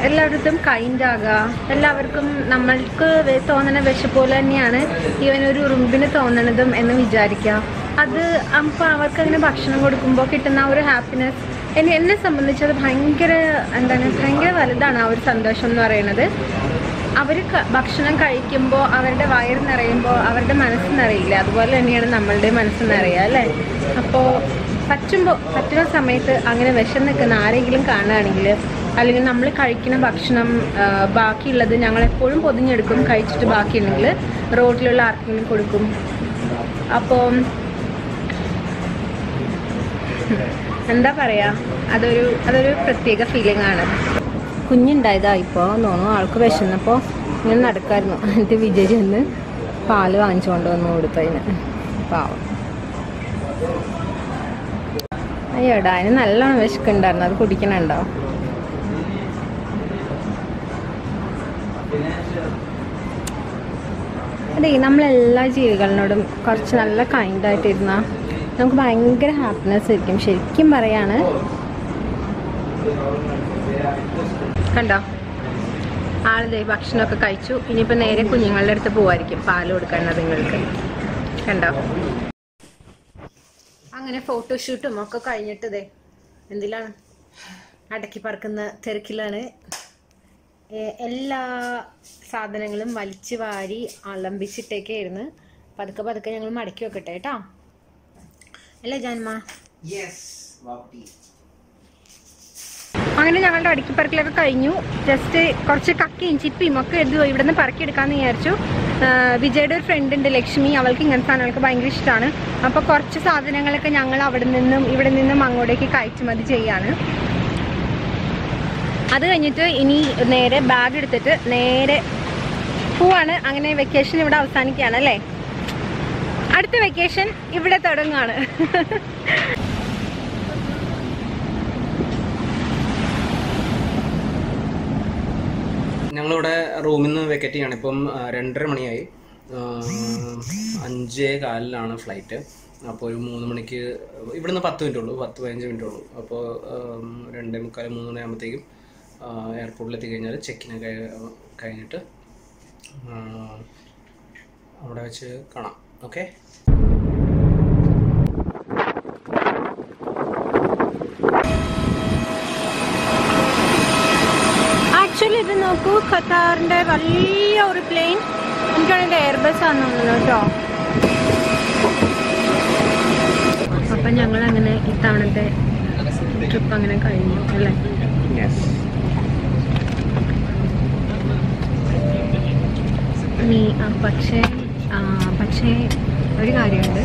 എല്ലായിടത്തും കൈൻഡ് ആകുക. എല്ലാവർക്കും നമ്മൾക്ക് തോന്നുന്ന വിശപ്പോലെ തന്നെയാണ് ഇവനൊരു ഉറുമ്പിന് തോന്നണതും എന്ന് വിചാരിക്കുക. അത് അപ്പോൾ അവർക്ക് അങ്ങനെ ഭക്ഷണം കൊടുക്കുമ്പോൾ കിട്ടുന്ന ഒരു ഹാപ്പിനെസ് എന്നെ എന്നെ സംബന്ധിച്ച് അത് ഭയങ്കര എന്താണ് ഭയങ്കര വലുതാണ് ആ ഒരു സന്തോഷം എന്ന് പറയുന്നത്. അവർ ഭക്ഷണം കഴിക്കുമ്പോൾ അവരുടെ വയറ് നിറയുമ്പോൾ അവരുടെ മനസ്സ് നിറയില്ല, അതുപോലെ തന്നെയാണ് നമ്മളുടെ മനസ്സ് നിറയുക അല്ലേ. അപ്പോൾ പറ്റുമ്പോൾ പറ്റുന്ന സമയത്ത് അങ്ങനെ വിഷം നിൽക്കുന്ന ആരെങ്കിലും കാണുകയാണെങ്കിൽ, അല്ലെങ്കിൽ നമ്മൾ കഴിക്കുന്ന ഭക്ഷണം ബാക്കിയുള്ളത് ഞങ്ങളെപ്പോഴും പൊതിഞ്ഞെടുക്കും. കഴിച്ചിട്ട് ബാക്കിയുണ്ടെങ്കിൽ റോഡിലുള്ള ആർക്കെങ്കിലും കൊടുക്കും. അപ്പോൾ എന്താ പറയുക, അതൊരു അതൊരു പ്രത്യേക ഫീലിംഗ് ആണ്. കുഞ്ഞുണ്ടായതാ ഇപ്പോൾ തോന്നുന്നു. ആൾക്ക് വിശന്നപ്പോൾ ഇങ്ങനെ നടക്കായിരുന്നു. എന്നിട്ട് വിജയ് ഒന്ന് പാല് വാങ്ങിച്ചു കൊണ്ട് വന്നു കൊടുത്തതിന്. പാവം അയ്യോടാ, അതിന് നല്ലോണം വിശക്കുണ്ടായിരുന്നു. അത് കുടിക്കണുണ്ടോ? അതെ, നമ്മളെല്ലാ ജീവികളിനോടും കുറച്ച് നല്ല കൈൻഡായിട്ടിരുന്നാൽ നമുക്ക് ഭയങ്കര ഹാപ്പിനെസ് ആയിരിക്കും. ശരിക്കും പറയാണ്. കണ്ടോ, ആളിതേ ഭക്ഷണമൊക്കെ കഴിച്ചു. ഇനിയിപ്പോൾ നേരെ കുഞ്ഞുങ്ങളുടെ അടുത്ത് പോവായിരിക്കും പാല് കൊടുക്കേണ്ടത് നിങ്ങൾക്ക്. കണ്ടോ, അങ്ങനെ ഫോട്ടോഷൂട്ടും ഒക്കെ കഴിഞ്ഞിട്ട് ഇതേ എന്തിലാണ് അടക്കി പറക്കുന്ന തിരക്കിലാണ്. എല്ലാ സാധനങ്ങളും വലിച്ചു വാരി അലമ്പിച്ചിട്ടേക്കെ ആയിരുന്നു. പതുക്കെ പതുക്കെ ഞങ്ങൾ മടക്കി വെക്കട്ടെ കേട്ടോ. അല്ലേ ജാൻമാ? അങ്ങനെ ഞങ്ങളുടെ അടുക്കിപ്പറക്കിലൊക്കെ കഴിഞ്ഞു. ജസ്റ്റ് കുറച്ച് കക്കയും ചിപ്പിയും ഒക്കെ എടുത്തു ഇവിടെ നിന്ന് പറക്കിയെടുക്കാമെന്ന് വിചാരിച്ചു. വിജയുടെ ഒരു ഫ്രണ്ട് ഉണ്ട് ലക്ഷ്മി, അവൾക്ക് ഇങ്ങനത്തെ സാധനങ്ങൾക്ക് ഭയങ്കര ഇഷ്ടമാണ്. അപ്പോൾ കുറച്ച് സാധനങ്ങളൊക്കെ ഞങ്ങൾ അവിടെ നിന്നും ഇവിടെ നിന്നും അങ്ങോട്ടേക്ക് കയറ്റുമതി ചെയ്യാണ്. അത് കഴിഞ്ഞിട്ട് ഇനി നേരെ ബാഗ് എടുത്തിട്ട് നേരെ പോവാണ്. അങ്ങനെ വെക്കേഷൻ ഇവിടെ അവസാനിക്കുകയാണ് അല്ലേ? അടുത്ത വെക്കേഷൻ ഇവിടെ തുടങ്ങാണ്. ഞങ്ങളിവിടെ റൂമിൽ നിന്ന് വെക്കേറ്റ് ചെയ്യാണ്. ഇപ്പം രണ്ടര മണിയായി. അഞ്ചേ കാലിലാണ് ഫ്ലൈറ്റ്. അപ്പോൾ ഒരു മൂന്ന് മണിക്ക് ഇവിടെ നിന്ന് പത്ത് മിനിറ്റുള്ളൂ, പത്ത് പതിനഞ്ച് മിനിറ്റുള്ളൂ. അപ്പോൾ രണ്ടേ മുക്കാൽ മൂന്ന് മണിയാകുമ്പോഴത്തേക്കും എയർപോർട്ടിലെത്തി കഴിഞ്ഞാൽ ചെക്കിനൊക്കെ കഴിഞ്ഞിട്ട് അവിടെ വെച്ച് കാണാം. ഓക്കെ, ആക്ച്വലി ഇത് നോക്കൂ, ഖത്താറിൻ്റെ വലിയ ഒരു പ്ലെയിൻ. എനിക്കാണെങ്കിൽ എയർബസ് ആണെന്ന് തോന്നുന്നു കേട്ടോ. അപ്പം ഞങ്ങൾ അങ്ങനെ ഇത്തവണത്തെ ട്രിപ്പ് അങ്ങനെ കഴിഞ്ഞു അല്ലേ? പക്ഷേ പക്ഷേ ഒരു കാര്യമുണ്ട്,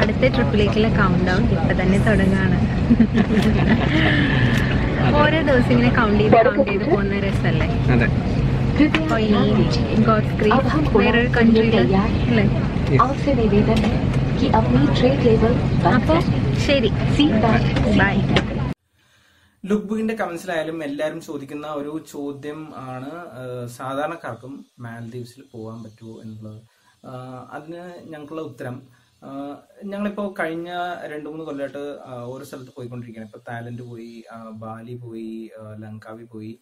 അടുത്ത ട്രിപ്പിലേക്കുള്ള കൗണ്ട് ഡൗൺ ഇപ്പം തന്നെ തുടങ്ങുകയാണ്. ഓരോ ദിവസം ഇങ്ങനെ കൗണ്ട് ചെയ്ത് കൗണ്ട് ചെയ്ത് പോകുന്ന രസമല്ലേ? അപ്പോൾ ഈ ഗോഡ് ക്രീസ് വേറൊരു കൺട്രിയിൽ അല്ലേ? അപ്പോൾ ശരി, ബൈ. ലുക്ക് ബുക്കിന്റെ കമന്റ്സിലായാലും എല്ലാവരും ചോദിക്കുന്ന ഒരു ചോദ്യം ആണ്, സാധാരണക്കാർക്കും മാൽദീവ്സിൽ പോകാൻ പറ്റുമോ എന്നുള്ളത്. അതിന് ഞങ്ങൾക്കുള്ള ഉത്തരം, ഞങ്ങളിപ്പോൾ കഴിഞ്ഞ രണ്ട് മൂന്ന് കൊല്ലമായിട്ട് ഓരോ സ്ഥലത്ത് പോയിക്കൊണ്ടിരിക്കുകയാണ്. ഇപ്പോൾ തായ്ലൻഡ് പോയി, ബാലി പോയി, ലങ്കാവി പോയി.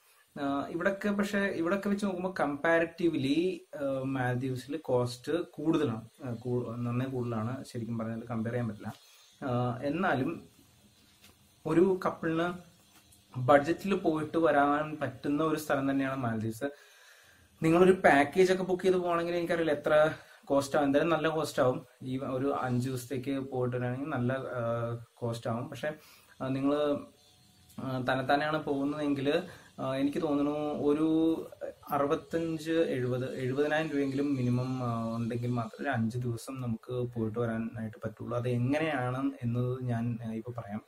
ഇവിടൊക്കെ പക്ഷെ ഇവിടൊക്കെ വെച്ച് നോക്കുമ്പോൾ കമ്പാരിറ്റീവ്ലി മാൽദീവ്സിൽ കോസ്റ്റ് കൂടുതലാണ്, നന്നേ കൂടുതലാണ്. ശരിക്കും പറഞ്ഞാൽ കമ്പയർ ചെയ്യാൻ പറ്റില്ല. എന്നാലും ഒരു കപ്പിളിന് ബഡ്ജറ്റിൽ പോയിട്ട് വരാൻ പറ്റുന്ന ഒരു സ്ഥലം തന്നെയാണ് മാൽദീവ്സ്. നിങ്ങളൊരു പാക്കേജ് ഒക്കെ ബുക്ക് ചെയ്ത് പോകണമെങ്കിൽ എനിക്കറിയില്ല എത്ര കോസ്റ്റ് ആവും. എന്തായാലും നല്ല കോസ്റ്റ് ആവും. ഈ ഒരു അഞ്ച് ദിവസത്തേക്ക് പോയിട്ട് വരാണെങ്കിൽ നല്ല കോസ്റ്റ് ആവും. പക്ഷെ നിങ്ങൾ തന്നെത്താനെയാണ് പോകുന്നതെങ്കിൽ എനിക്ക് തോന്നുന്നു ഒരു അറുപത്തഞ്ച് എഴുപത് എഴുപതിനായിരം രൂപയെങ്കിലും മിനിമം ഉണ്ടെങ്കിൽ മാത്രമേ അഞ്ച് ദിവസം നമുക്ക് പോയിട്ട് വരാനായിട്ട് പറ്റുള്ളൂ. അത് എങ്ങനെയാണ് എന്നത് ഞാൻ ഇപ്പോൾ പറയാം.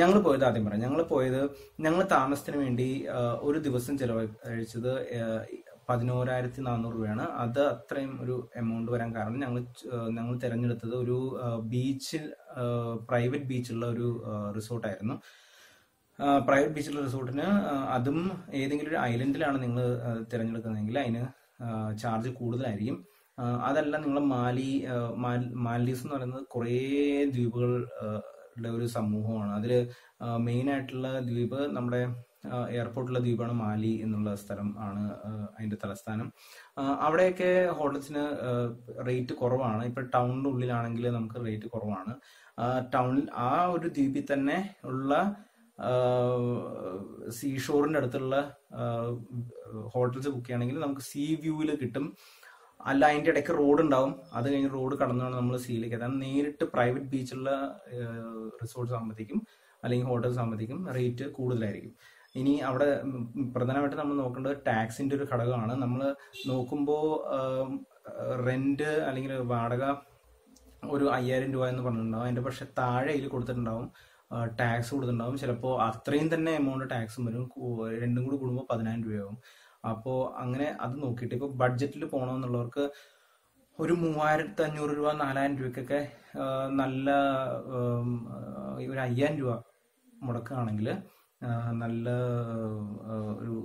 ഞങ്ങൾ പോയത് ആദ്യം പറയാം. ഞങ്ങൾ പോയത് ഞങ്ങൾ താമസത്തിന് വേണ്ടി ഒരു ദിവസം ചെലവഴിച്ചത് പതിനോരായിരത്തി നാനൂറ് രൂപയാണ്. അത് അത്രയും ഒരു എമൗണ്ട് വരാൻ കാരണം ഞങ്ങൾ ഞങ്ങൾ തിരഞ്ഞെടുത്തത് ഒരു ബീച്ചിൽ പ്രൈവറ്റ് ബീച്ചുള്ള ഒരു റിസോർട്ടായിരുന്നു. പ്രൈവറ്റ് ബീച്ചുള്ള റിസോർട്ടിന്, അതും ഏതെങ്കിലും ഒരു ഐലൻഡിലാണ് നിങ്ങൾ തിരഞ്ഞെടുക്കുന്നതെങ്കിൽ അതിന് ചാർജ് കൂടുതലായിരിക്കും. അതല്ല, നിങ്ങൾ മാലി മാൽഡീവ്സ് എന്ന് പറയുന്നത് കുറേ ദ്വീപുകൾ ഒരു സമൂഹമാണ്. അതിൽ മെയിൻ ആയിട്ടുള്ള ദ്വീപ് നമ്മുടെ എയർപോർട്ടുള്ള ദ്വീപാണ് മാലി എന്നുള്ള സ്ഥലം ആണ് അതിന്റെ തലസ്ഥാനം. അവിടെയൊക്കെ ഹോട്ടൽസിന് റേറ്റ് കുറവാണ്. ഇപ്പൊ ടൗണിന്റെ ഉള്ളിലാണെങ്കിൽ നമുക്ക് റേറ്റ് കുറവാണ്. ടൗണിൽ ആ ഒരു ദ്വീപിൽ തന്നെ ഉള്ള സീഷോറിന്റെ അടുത്തുള്ള ഹോട്ടൽസ് ബുക്ക് ചെയ്യണമെങ്കിൽ നമുക്ക് സീ വ്യൂവിൽ കിട്ടും. അല്ല, അതിന്റെ ഇടയ്ക്ക് റോഡ് ഉണ്ടാവും. അത് കഴിഞ്ഞ് റോഡ് കടന്നാണ് നമ്മൾ സീയിലേക്ക് എത്താൻ. നേരിട്ട് പ്രൈവറ്റ് ബീച്ചുള്ള റിസോർട്ട്സ് ആകുമ്പോഴത്തേക്കും അല്ലെങ്കിൽ ഹോട്ടൽസ് ആകുമ്പോഴത്തേക്കും റേറ്റ് കൂടുതലായിരിക്കും. ഇനി അവിടെ പ്രധാനമായിട്ട് നമ്മൾ നോക്കേണ്ടത് ടാക്സിന്റെ ഒരു ഘടകമാണ്. നമ്മൾ നോക്കുമ്പോൾ റെന്റ് അല്ലെങ്കിൽ വാടക ഒരു അയ്യായിരം രൂപ എന്ന് പറഞ്ഞിട്ടുണ്ടാവും. അതിന്റെ പക്ഷെ താഴെ ഇതിൽ കൊടുത്തിട്ടുണ്ടാവും ടാക്സ് കൊടുത്തിട്ടുണ്ടാവും. ചിലപ്പോൾ അത്രയും തന്നെ എമൗണ്ട് ടാക്സും വരും, രണ്ടും കൂടി കൂടുമ്പോൾ പതിനായിരം രൂപയാകും. അപ്പോൾ അങ്ങനെ അത് നോക്കിയിട്ട് ഇപ്പോൾ ബഡ്ജറ്റിൽ പോകണമെന്നുള്ളവർക്ക് ഒരു മൂവായിരത്തി അഞ്ഞൂറ് രൂപ നാലായിരം രൂപയ്ക്കൊക്കെ നല്ല ഒരു അയ്യായിരം രൂപ മുടക്കുകയാണെങ്കിൽ നല്ല ഒരു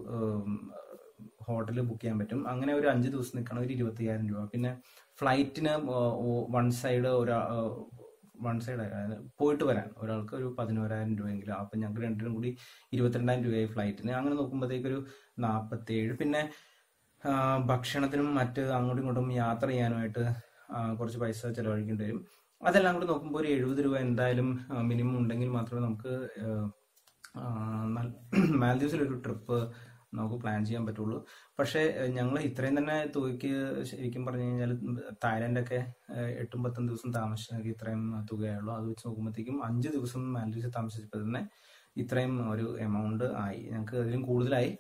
ഹോട്ടൽ ബുക്ക് ചെയ്യാൻ പറ്റും. അങ്ങനെ ഒരു അഞ്ച് ദിവസം നിൽക്കുകയാണെങ്കിൽ ഒരു ഇരുപത്തി അയ്യായിരം രൂപ. പിന്നെ ഫ്ലൈറ്റിന് വൺ സൈഡ് ഒരാ വൺ സൈഡ് പോയിട്ട് വരാൻ ഒരാൾക്ക് ഒരു പതിനോരായിരം രൂപയെങ്കിലും. അപ്പം ഞങ്ങൾക്ക് രണ്ടിനും കൂടി ഇരുപത്തിരണ്ടായിരം രൂപയായി ഫ്ലൈറ്റിന്. അങ്ങനെ നോക്കുമ്പോഴത്തേക്കൊരു നാൽപ്പത്തേഴ്. പിന്നെ ഭക്ഷണത്തിനും മറ്റ് അങ്ങോട്ടും ഇങ്ങോട്ടും യാത്ര ചെയ്യാനുമായിട്ട് കുറച്ച് പൈസ ചിലവഴിക്കേണ്ടി വരും. അതെല്ലാം കൂടി നോക്കുമ്പോൾ ഒരു എഴുപത് രൂപ എന്തായാലും മിനിമം ഉണ്ടെങ്കിൽ മാത്രമേ നമുക്ക് മാൽദീവ്സിലൊരു ട്രിപ്പ് നമുക്ക് പ്ലാൻ ചെയ്യാൻ പറ്റുള്ളൂ. പക്ഷേ ഞങ്ങൾ ഇത്രയും തന്നെ തുകയ്ക്ക് ശരിക്കും പറഞ്ഞു കഴിഞ്ഞാൽ തായ്ലൻഡൊക്കെ എട്ടും പത്തും ദിവസം താമസിച്ചെങ്കിൽ ഇത്രയും തുകയുള്ളൂ. അത് വെച്ച് നോക്കുമ്പോഴത്തേക്കും അഞ്ച് ദിവസം മാൽഡീവ്സിൽ താമസിച്ചപ്പോൾ തന്നെ ഇത്രയും ഒരു എമൗണ്ട് ആയി. ഞങ്ങൾക്ക് അതിലും കൂടുതലായി,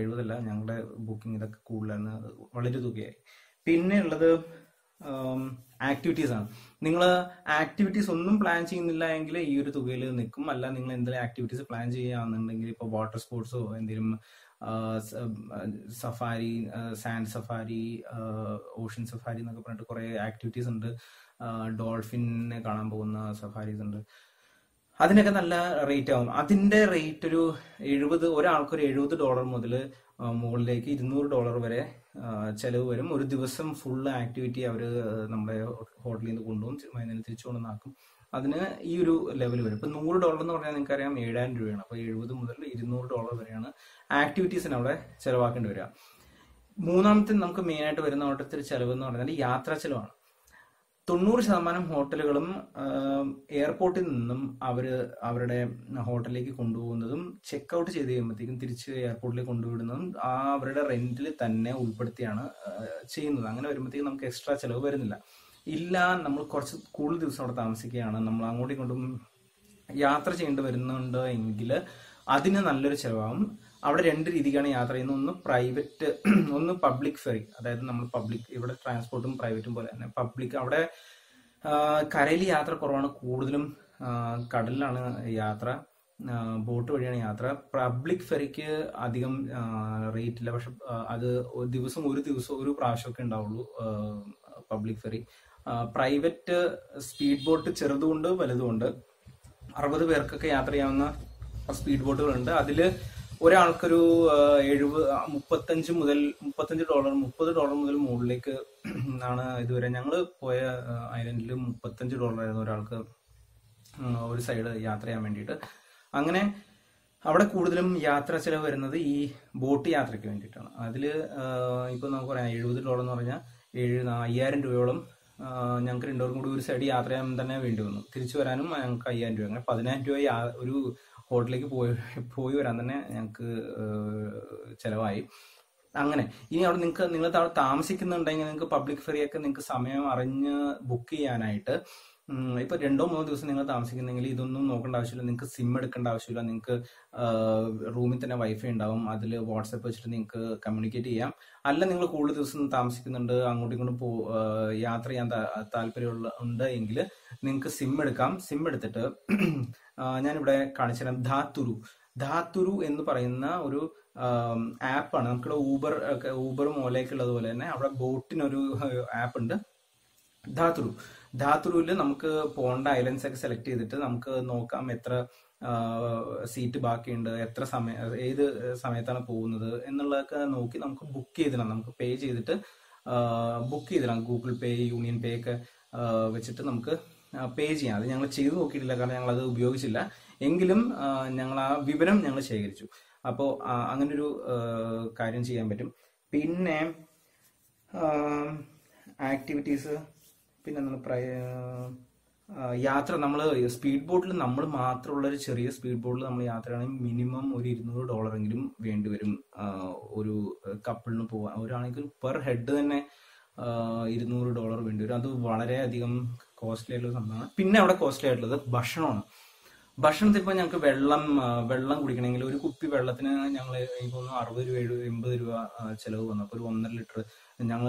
എഴുപതല്ല, ഞങ്ങളുടെ ബുക്കിംഗ് ഇതൊക്കെ കൂടുതലാണ്, വളരെ തുകയായി. പിന്നെ ഉള്ളത് ആക്ടിവിറ്റീസ് ആണ്. നിങ്ങൾ ആക്ടിവിറ്റീസ് ഒന്നും പ്ലാൻ ചെയ്യുന്നില്ല എങ്കിൽ ഈ ഒരു തുകയിൽ നിൽക്കും. അല്ല, നിങ്ങൾ എന്തെങ്കിലും ആക്ടിവിറ്റീസ് പ്ലാൻ ചെയ്യുകയാണെന്നുണ്ടെങ്കിൽ ഇപ്പോൾ വാട്ടർ സ്പോർട്സോ എന്തെങ്കിലും safari, sand safari, ocean safari എന്നൊക്കെ പറഞ്ഞിട്ട് കുറേ ആക്ടിവിറ്റീസ് ഉണ്ട്. ഡോൾഫിനെ കാണാൻ പോകുന്ന സഫാരീസ് ഉണ്ട്. അതിനൊക്കെ നല്ല റേറ്റ് ആവും. അതിന്റെ റേറ്റ് ഒരു എഴുപത്, ഒരാൾക്കൊരു എഴുപത് ഡോളർ മുതൽ മുകളിലേക്ക് ഇരുന്നൂറ് ഡോളർ വരെ ചെലവ് വരും. ഒരു ദിവസം ഫുള്ള് ആക്ടിവിറ്റി അവർ നമ്മുടെ ഹോട്ടലിൽ നിന്ന് കൊണ്ടുപോകും, വൈകുന്നേരം തിരിച്ചു കൊണ്ടുവന്നാക്കും. അതിന് ഈ ഒരു ലെവൽ വരും. ഇപ്പം നൂറ് ഡോളർ എന്ന് പറഞ്ഞാൽ നിങ്ങൾക്കറിയാം ഏഴായിരം രൂപയാണ്. അപ്പോൾ എഴുപത് മുതൽ ഇരുന്നൂറ് ഡോളർ വരെയാണ് ആക്ടിവിറ്റീസിന് അവിടെ ചിലവാക്കേണ്ടി വരിക. മൂന്നാമത്തെ നമുക്ക് മെയിനായിട്ട് വരുന്ന ഓട്ടത്തിൽ ചിലവ് എന്ന് പറഞ്ഞാൽ യാത്രാ ചിലവാണ്. തൊണ്ണൂറ് ശതമാനം ഹോട്ടലുകളും എയർപോർട്ടിൽ നിന്നും അവർ അവരുടെ ഹോട്ടലിലേക്ക് കൊണ്ടുപോകുന്നതും ചെക്ക് ഔട്ട് ചെയ്ത് കഴിയുമ്പോഴത്തേക്കും തിരിച്ച് എയർപോർട്ടിലേക്ക് കൊണ്ടുവിടുന്നതും ആ അവരുടെ റെന്റിൽ തന്നെ ഉൾപ്പെടുത്തിയാണ് ചെയ്യുന്നത്. അങ്ങനെ വരുമ്പോഴത്തേക്കും നമുക്ക് എക്സ്ട്രാ ചിലവ് വരുന്നില്ല. ഇല്ല, നമ്മൾ കുറച്ച് കൂടുതൽ ദിവസം അവിടെ താമസിക്കുകയാണ്, നമ്മൾ അങ്ങോട്ടും ഇങ്ങോട്ടും യാത്ര ചെയ്യേണ്ടി വരുന്നുണ്ട് എങ്കിൽ അതിന് നല്ലൊരു ചിലവാകും. അവിടെ രണ്ട് രീതിക്കാണ് യാത്ര ചെയ്യുന്നത്. ഒന്ന് പ്രൈവറ്റ്, ഒന്ന് പബ്ലിക് ഫെറി. അതായത് നമ്മൾ പബ്ലിക്, ഇവിടെ ട്രാൻസ്പോർട്ടും പ്രൈവറ്റും പോലെ തന്നെ പബ്ലിക്. അവിടെ കരയിൽ യാത്ര കുറവാണ്, കൂടുതലും കടലിലാണ് യാത്ര, ബോട്ട് വഴിയാണ് യാത്ര. പബ്ലിക് ഫെറിക്ക് അധികം റേറ്റ് ഇല്ല, പക്ഷെ അത് ദിവസം ഒരു ദിവസം ഒരു പ്രാവശ്യമൊക്കെ ഉണ്ടാവുള്ളൂ public ferry. Private speed boat ചെറുതുമുണ്ട് വലുതുമുണ്ട്. അറുപത് പേർക്കൊക്കെ യാത്ര ചെയ്യാവുന്ന സ്പീഡ് ബോട്ടുകളുണ്ട്. അതിൽ ഒരാൾക്കൊരു എഴുപത് മുപ്പത്തഞ്ച് മുതൽ മുപ്പത്തഞ്ച് ഡോളർ മുപ്പത് ഡോളർ മുതൽ മുകളിലേക്ക് ആണ്. ഇതുവരെ ഞങ്ങൾ പോയ ഐലൻഡിൽ മുപ്പത്തഞ്ച് ഡോളർ ആയിരുന്നു ഒരാൾക്ക് ഒരു സൈഡ് യാത്ര ചെയ്യാൻ വേണ്ടിയിട്ട്. അങ്ങനെ അവിടെ കൂടുതലും യാത്ര ചിലവ് വരുന്നത് ഈ ബോട്ട് യാത്രയ്ക്ക് വേണ്ടിയിട്ടാണ്. അതിൽ ഇപ്പോൾ നമുക്ക് പറയാം എഴുപത് ഡോളർ എന്ന് പറഞ്ഞാൽ ഏഴ് അയ്യായിരം രൂപയോളം ഞങ്ങൾക്ക് രണ്ടോറും കൂടി ഒരു സൈഡ് യാത്ര ചെയ്യാൻ തന്നെ വേണ്ടി വന്നു. തിരിച്ചു വരാനും ഞങ്ങൾക്ക് അയ്യായിരം രൂപ. അങ്ങനെ പതിനായിരം രൂപ ഒരു ഹോട്ടലിലേക്ക് പോയി പോയി വരാൻ തന്നെ ഞങ്ങൾക്ക് ചിലവായി. അങ്ങനെ ഇനി അവിടെ നിങ്ങൾക്ക് നിങ്ങൾ അവിടെ താമസിക്കുന്നുണ്ടെങ്കിൽ നിങ്ങൾക്ക് പബ്ലിക് ഫെറിയൊക്കെ നിങ്ങൾക്ക് സമയം അറിഞ്ഞ് ബുക്ക് ചെയ്യാനായിട്ട്, ഇപ്പൊ രണ്ടോ മൂന്നോ ദിവസം നിങ്ങൾ താമസിക്കുന്നെങ്കിൽ ഇതൊന്നും നോക്കേണ്ട ആവശ്യമില്ല. നിങ്ങൾക്ക് സിം എടുക്കേണ്ട ആവശ്യമില്ല. നിങ്ങൾക്ക് റൂമിൽ തന്നെ വൈഫൈ ഉണ്ടാവും, അതിൽ വാട്സപ്പ് വെച്ചിട്ട് നിങ്ങൾക്ക് കമ്മ്യൂണിക്കേറ്റ് ചെയ്യാം. അല്ല, നിങ്ങൾ കൂടുതൽ ദിവസം താമസിക്കുന്നുണ്ട്, അങ്ങോട്ടും ഇങ്ങോട്ടും പോ യാത്ര ചെയ്യാൻ താല്പര്യമുള്ള ഉണ്ട് എങ്കിൽ നിങ്ങൾക്ക് സിം എടുക്കാം. സിം എടുത്തിട്ട് ഞാനിവിടെ കാണിച്ചു തരാം. ധാത്തുരു ധാത്തുരു എന്ന് പറയുന്ന ഒരു ആപ്പാണ്. നമുക്കിവിടെ ഊബർ ഒക്കെ ഊബറും ഓലയൊക്കെ ഉള്ളത് പോലെ തന്നെ അവിടെ ബോട്ടിനൊരു ആപ്പ് ഉണ്ട്. ധാത്തുരു ധാത്തുരുവിൽ നമുക്ക് പോകേണ്ട ഐലൻഡ്സ് ഒക്കെ സെലക്ട് ചെയ്തിട്ട് നമുക്ക് നോക്കാം എത്ര സീറ്റ് ബാക്കിയുണ്ട്, എത്ര സമയം, ഏത് സമയത്താണ് പോകുന്നത് എന്നുള്ളതൊക്കെ നോക്കി നമുക്ക് ബുക്ക് ചെയ്തിടാം. നമുക്ക് പേ ചെയ്തിട്ട് ബുക്ക് ചെയ്തിടാം. ഗൂഗിൾ പേ, യൂണിയൻ പേ ഒക്കെ വെച്ചിട്ട് നമുക്ക് പേ ചെയ്യാം. അത് ഞങ്ങൾ ചെയ്ത് നോക്കിയിട്ടില്ല, കാരണം ഞങ്ങൾ അത് ഉപയോഗിച്ചില്ല. എങ്കിലും ഞങ്ങൾ ആ വിവരം ഞങ്ങൾ ശേഖരിച്ചു. അപ്പോൾ അങ്ങനൊരു കാര്യം ചെയ്യാൻ പറ്റും. പിന്നെ ആക്ടിവിറ്റീസ്, പിന്നെ നമ്മൾ പ്രൈ യാത്ര, നമ്മൾ സ്പീഡ് ബോട്ടിൽ നമ്മൾ മാത്രമുള്ള ഒരു ചെറിയ സ്പീഡ് ബോട്ടിൽ നമ്മൾ യാത്രയാണെങ്കിൽ മിനിമം ഒരു ഇരുന്നൂറ് ഡോളറെങ്കിലും വേണ്ടിവരും ഒരു കപ്പിളിന് പോകാൻ. ഒരാണെങ്കിൽ പെർ ഹെഡ് തന്നെ ഇരുന്നൂറ് ഡോളർ വേണ്ടിവരും. അത് വളരെയധികം കോസ്റ്റ്ലി ആയിട്ടുള്ള സംഭവമാണ്. പിന്നെ അവിടെ കോസ്റ്റ്ലി ആയിട്ടുള്ളത് ഭക്ഷണമാണ്. ഭക്ഷണത്തിൽ ഇപ്പോൾ ഞങ്ങൾക്ക് വെള്ളം വെള്ളം കുടിക്കണമെങ്കിൽ ഒരു കുപ്പി വെള്ളത്തിന് ഞങ്ങൾ ഇപ്പോൾ ഒന്ന് അറുപത് രൂപ എഴുപത് എൺപത് രൂപ ചിലവ് വന്നു. അപ്പോൾ ഒരു ഒന്നര ലിറ്റർ ഞങ്ങൾ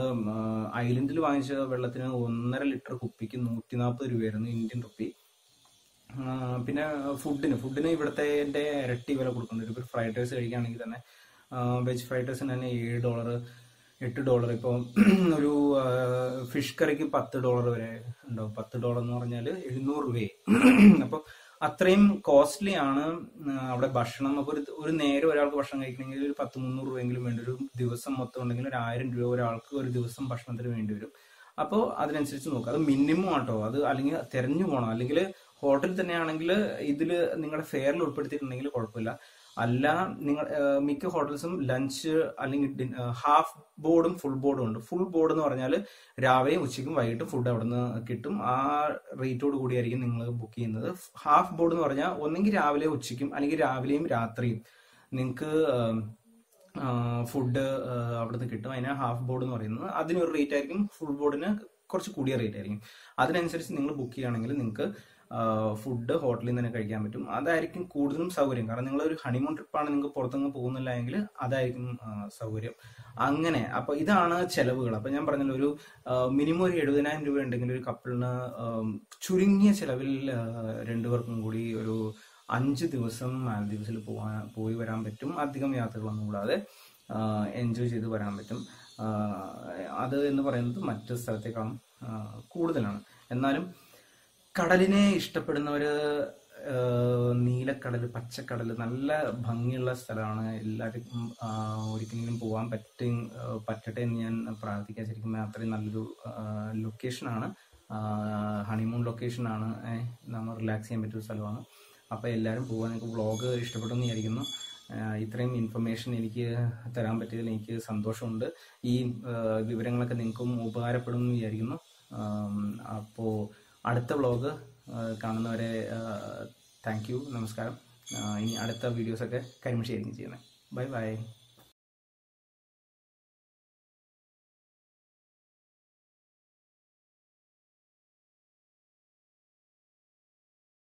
ഐലൻഡിൽ വാങ്ങിച്ച വെള്ളത്തിന് ഒന്നര ലിറ്റർ കുപ്പിക്ക് നൂറ്റി നാൽപ്പത് രൂപയായിരുന്നു ഇന്ത്യൻ റുപ്പി. പിന്നെ ഫുഡിന് ഫുഡിന് ഇവിടുത്തെ എൻ്റെ ഇരട്ടി വില കൊടുക്കുന്നുണ്ട്. ഇപ്പോൾ ഫ്രൈഡ് റൈസ് കഴിക്കുകയാണെങ്കിൽ തന്നെ വെജ് ഫ്രൈഡ് റൈസിന് തന്നെ ഏഴ് ഡോളർ എട്ട് ഡോളർ ഇപ്പോൾ ഒരു ഫിഷ് കറിക്ക് പത്ത് ഡോളർ വരെ ഉണ്ടാവും. പത്ത് ഡോളർ എന്ന് പറഞ്ഞാൽ എഴുന്നൂറ് രൂപയെ. അപ്പോൾ അത്രയും കോസ്റ്റ്ലി ആണ് അവിടെ ഭക്ഷണം. അപ്പോൾ ഒരു ഒരു നേരം ഒരാൾക്ക് ഭക്ഷണം കഴിക്കണമെങ്കിൽ ഒരു പത്ത് മുന്നൂറ് രൂപയെങ്കിലും വേണ്ടി വരും. ദിവസം മൊത്തം ഉണ്ടെങ്കിൽ ഒരു ആയിരം രൂപ ഒരാൾക്ക് ഒരു ദിവസം ഭക്ഷണത്തിന് വേണ്ടി വരും. അപ്പോൾ അതിനനുസരിച്ച് നോക്കുക. അത് മിനിമം ആട്ടോ. അത് അല്ലെങ്കിൽ തിരഞ്ഞു പോകണം. അല്ലെങ്കിൽ ഹോട്ടലിൽ തന്നെയാണെങ്കിൽ ഇതിൽ നിങ്ങളുടെ ഫെയറിൽ ഉൾപ്പെടുത്തിയിട്ടുണ്ടെങ്കിൽ കുഴപ്പമില്ല. അല്ല, നിങ്ങൾ മിക്ക ഹോട്ടൽസും ലഞ്ച് അല്ലെങ്കിൽ ഹാഫ് ബോർഡും ഫുൾ ബോർഡും ഉണ്ട്. ഫുൾ ബോർഡ് എന്ന് പറഞ്ഞാൽ രാവിലെയും ഉച്ചയ്ക്കും വൈകിട്ടും ഫുഡ് അവിടെ നിന്ന് കിട്ടും. ആ റേറ്റോട് കൂടിയായിരിക്കും നിങ്ങൾ ബുക്ക് ചെയ്യുന്നത്. ഹാഫ് ബോർഡ് എന്ന് പറഞ്ഞാൽ ഒന്നെങ്കിൽ രാവിലെ ഉച്ചയ്ക്കും അല്ലെങ്കിൽ രാവിലെയും രാത്രിയും നിങ്ങൾക്ക് ഫുഡ് അവിടെ നിന്ന് കിട്ടും. അതിനാണ് ഹാഫ് ബോർഡ് എന്ന് പറയുന്നത്. അതിനൊരു റേറ്റ് ആയിരിക്കും. ഫുൾ ബോർഡിന് കുറച്ച് കൂടിയ റേറ്റ് ആയിരിക്കും. അതിനനുസരിച്ച് നിങ്ങൾ ബുക്ക് ചെയ്യുകയാണെങ്കിൽ നിങ്ങൾക്ക് ഫുഡ് ഹോട്ടലിൽ നിന്ന് തന്നെ കഴിക്കാൻ പറ്റും. അതായിരിക്കും കൂടുതലും സൗകര്യം. കാരണം നിങ്ങളൊരു ഹണിമൂൺ ട്രിപ്പാണ്, നിങ്ങൾക്ക് പുറത്തുനിന്ന് പോകുന്നില്ല എങ്കിൽ അതായിരിക്കും സൗകര്യം. അങ്ങനെ അപ്പോൾ ഇതാണ് ചെലവുകൾ. അപ്പം ഞാൻ പറഞ്ഞല്ലോ, ഒരു മിനിമം ഒരു എഴുപതിനായിരം രൂപ ഉണ്ടെങ്കിൽ ഒരു കപ്പിളിന് ചുരുങ്ങിയ ചെലവിൽ രണ്ടുപേർക്കും കൂടി ഒരു അഞ്ച് ദിവസം മാൽദീവ്സിൽ പോകാൻ പോയി വരാൻ പറ്റും. അധികം യാത്രകളൊന്നും കൂടാതെ എൻജോയ് ചെയ്ത് വരാൻ പറ്റും. അത് എന്ന് പറയുന്നത് മറ്റു സ്ഥലത്തേക്കാളും കൂടുതലാണ്. എന്നാലും കടലിനെ ഇഷ്ടപ്പെടുന്നവര്, നീലക്കടൽ പച്ചക്കടൽ നല്ല ഭംഗിയുള്ള സ്ഥലമാണ്. എല്ലാവർക്കും ഒരിക്കലെങ്കിലും പോകാൻ പറ്റി പറ്റട്ടെ എന്ന് ഞാൻ പ്രാർത്ഥിക്കാൻ. ശരിക്കും അത്രയും നല്ലൊരു ലൊക്കേഷനാണ്, ഹണിമൂൺ ലൊക്കേഷനാണ്. നമ്മൾ റിലാക്സ് ചെയ്യാൻ പറ്റിയൊരു സ്ഥലമാണ്. അപ്പോൾ എല്ലാവരും പോകാൻ. എനിക്ക് വ്ളോഗ് ഇഷ്ടപ്പെട്ടെന്ന് വിചാരിക്കുന്നു. ഇത്രയും ഇൻഫർമേഷൻ എനിക്ക് തരാൻ പറ്റിയതിൽ എനിക്ക് സന്തോഷമുണ്ട്. ഈ വിവരങ്ങളൊക്കെ നിങ്ങൾക്കും ഉപകാരപ്പെടും എന്ന് വിചാരിക്കുന്നു. അപ്പോൾ അടുത്ത വ്ളോഗ് കാണുന്നവരെ താങ്ക് യു, നമസ്കാരം. ഇനി അടുത്ത വീഡിയോസൊക്കെ കരിമശിയായിരിക്കും ചെയ്യുന്നത്. Bye by.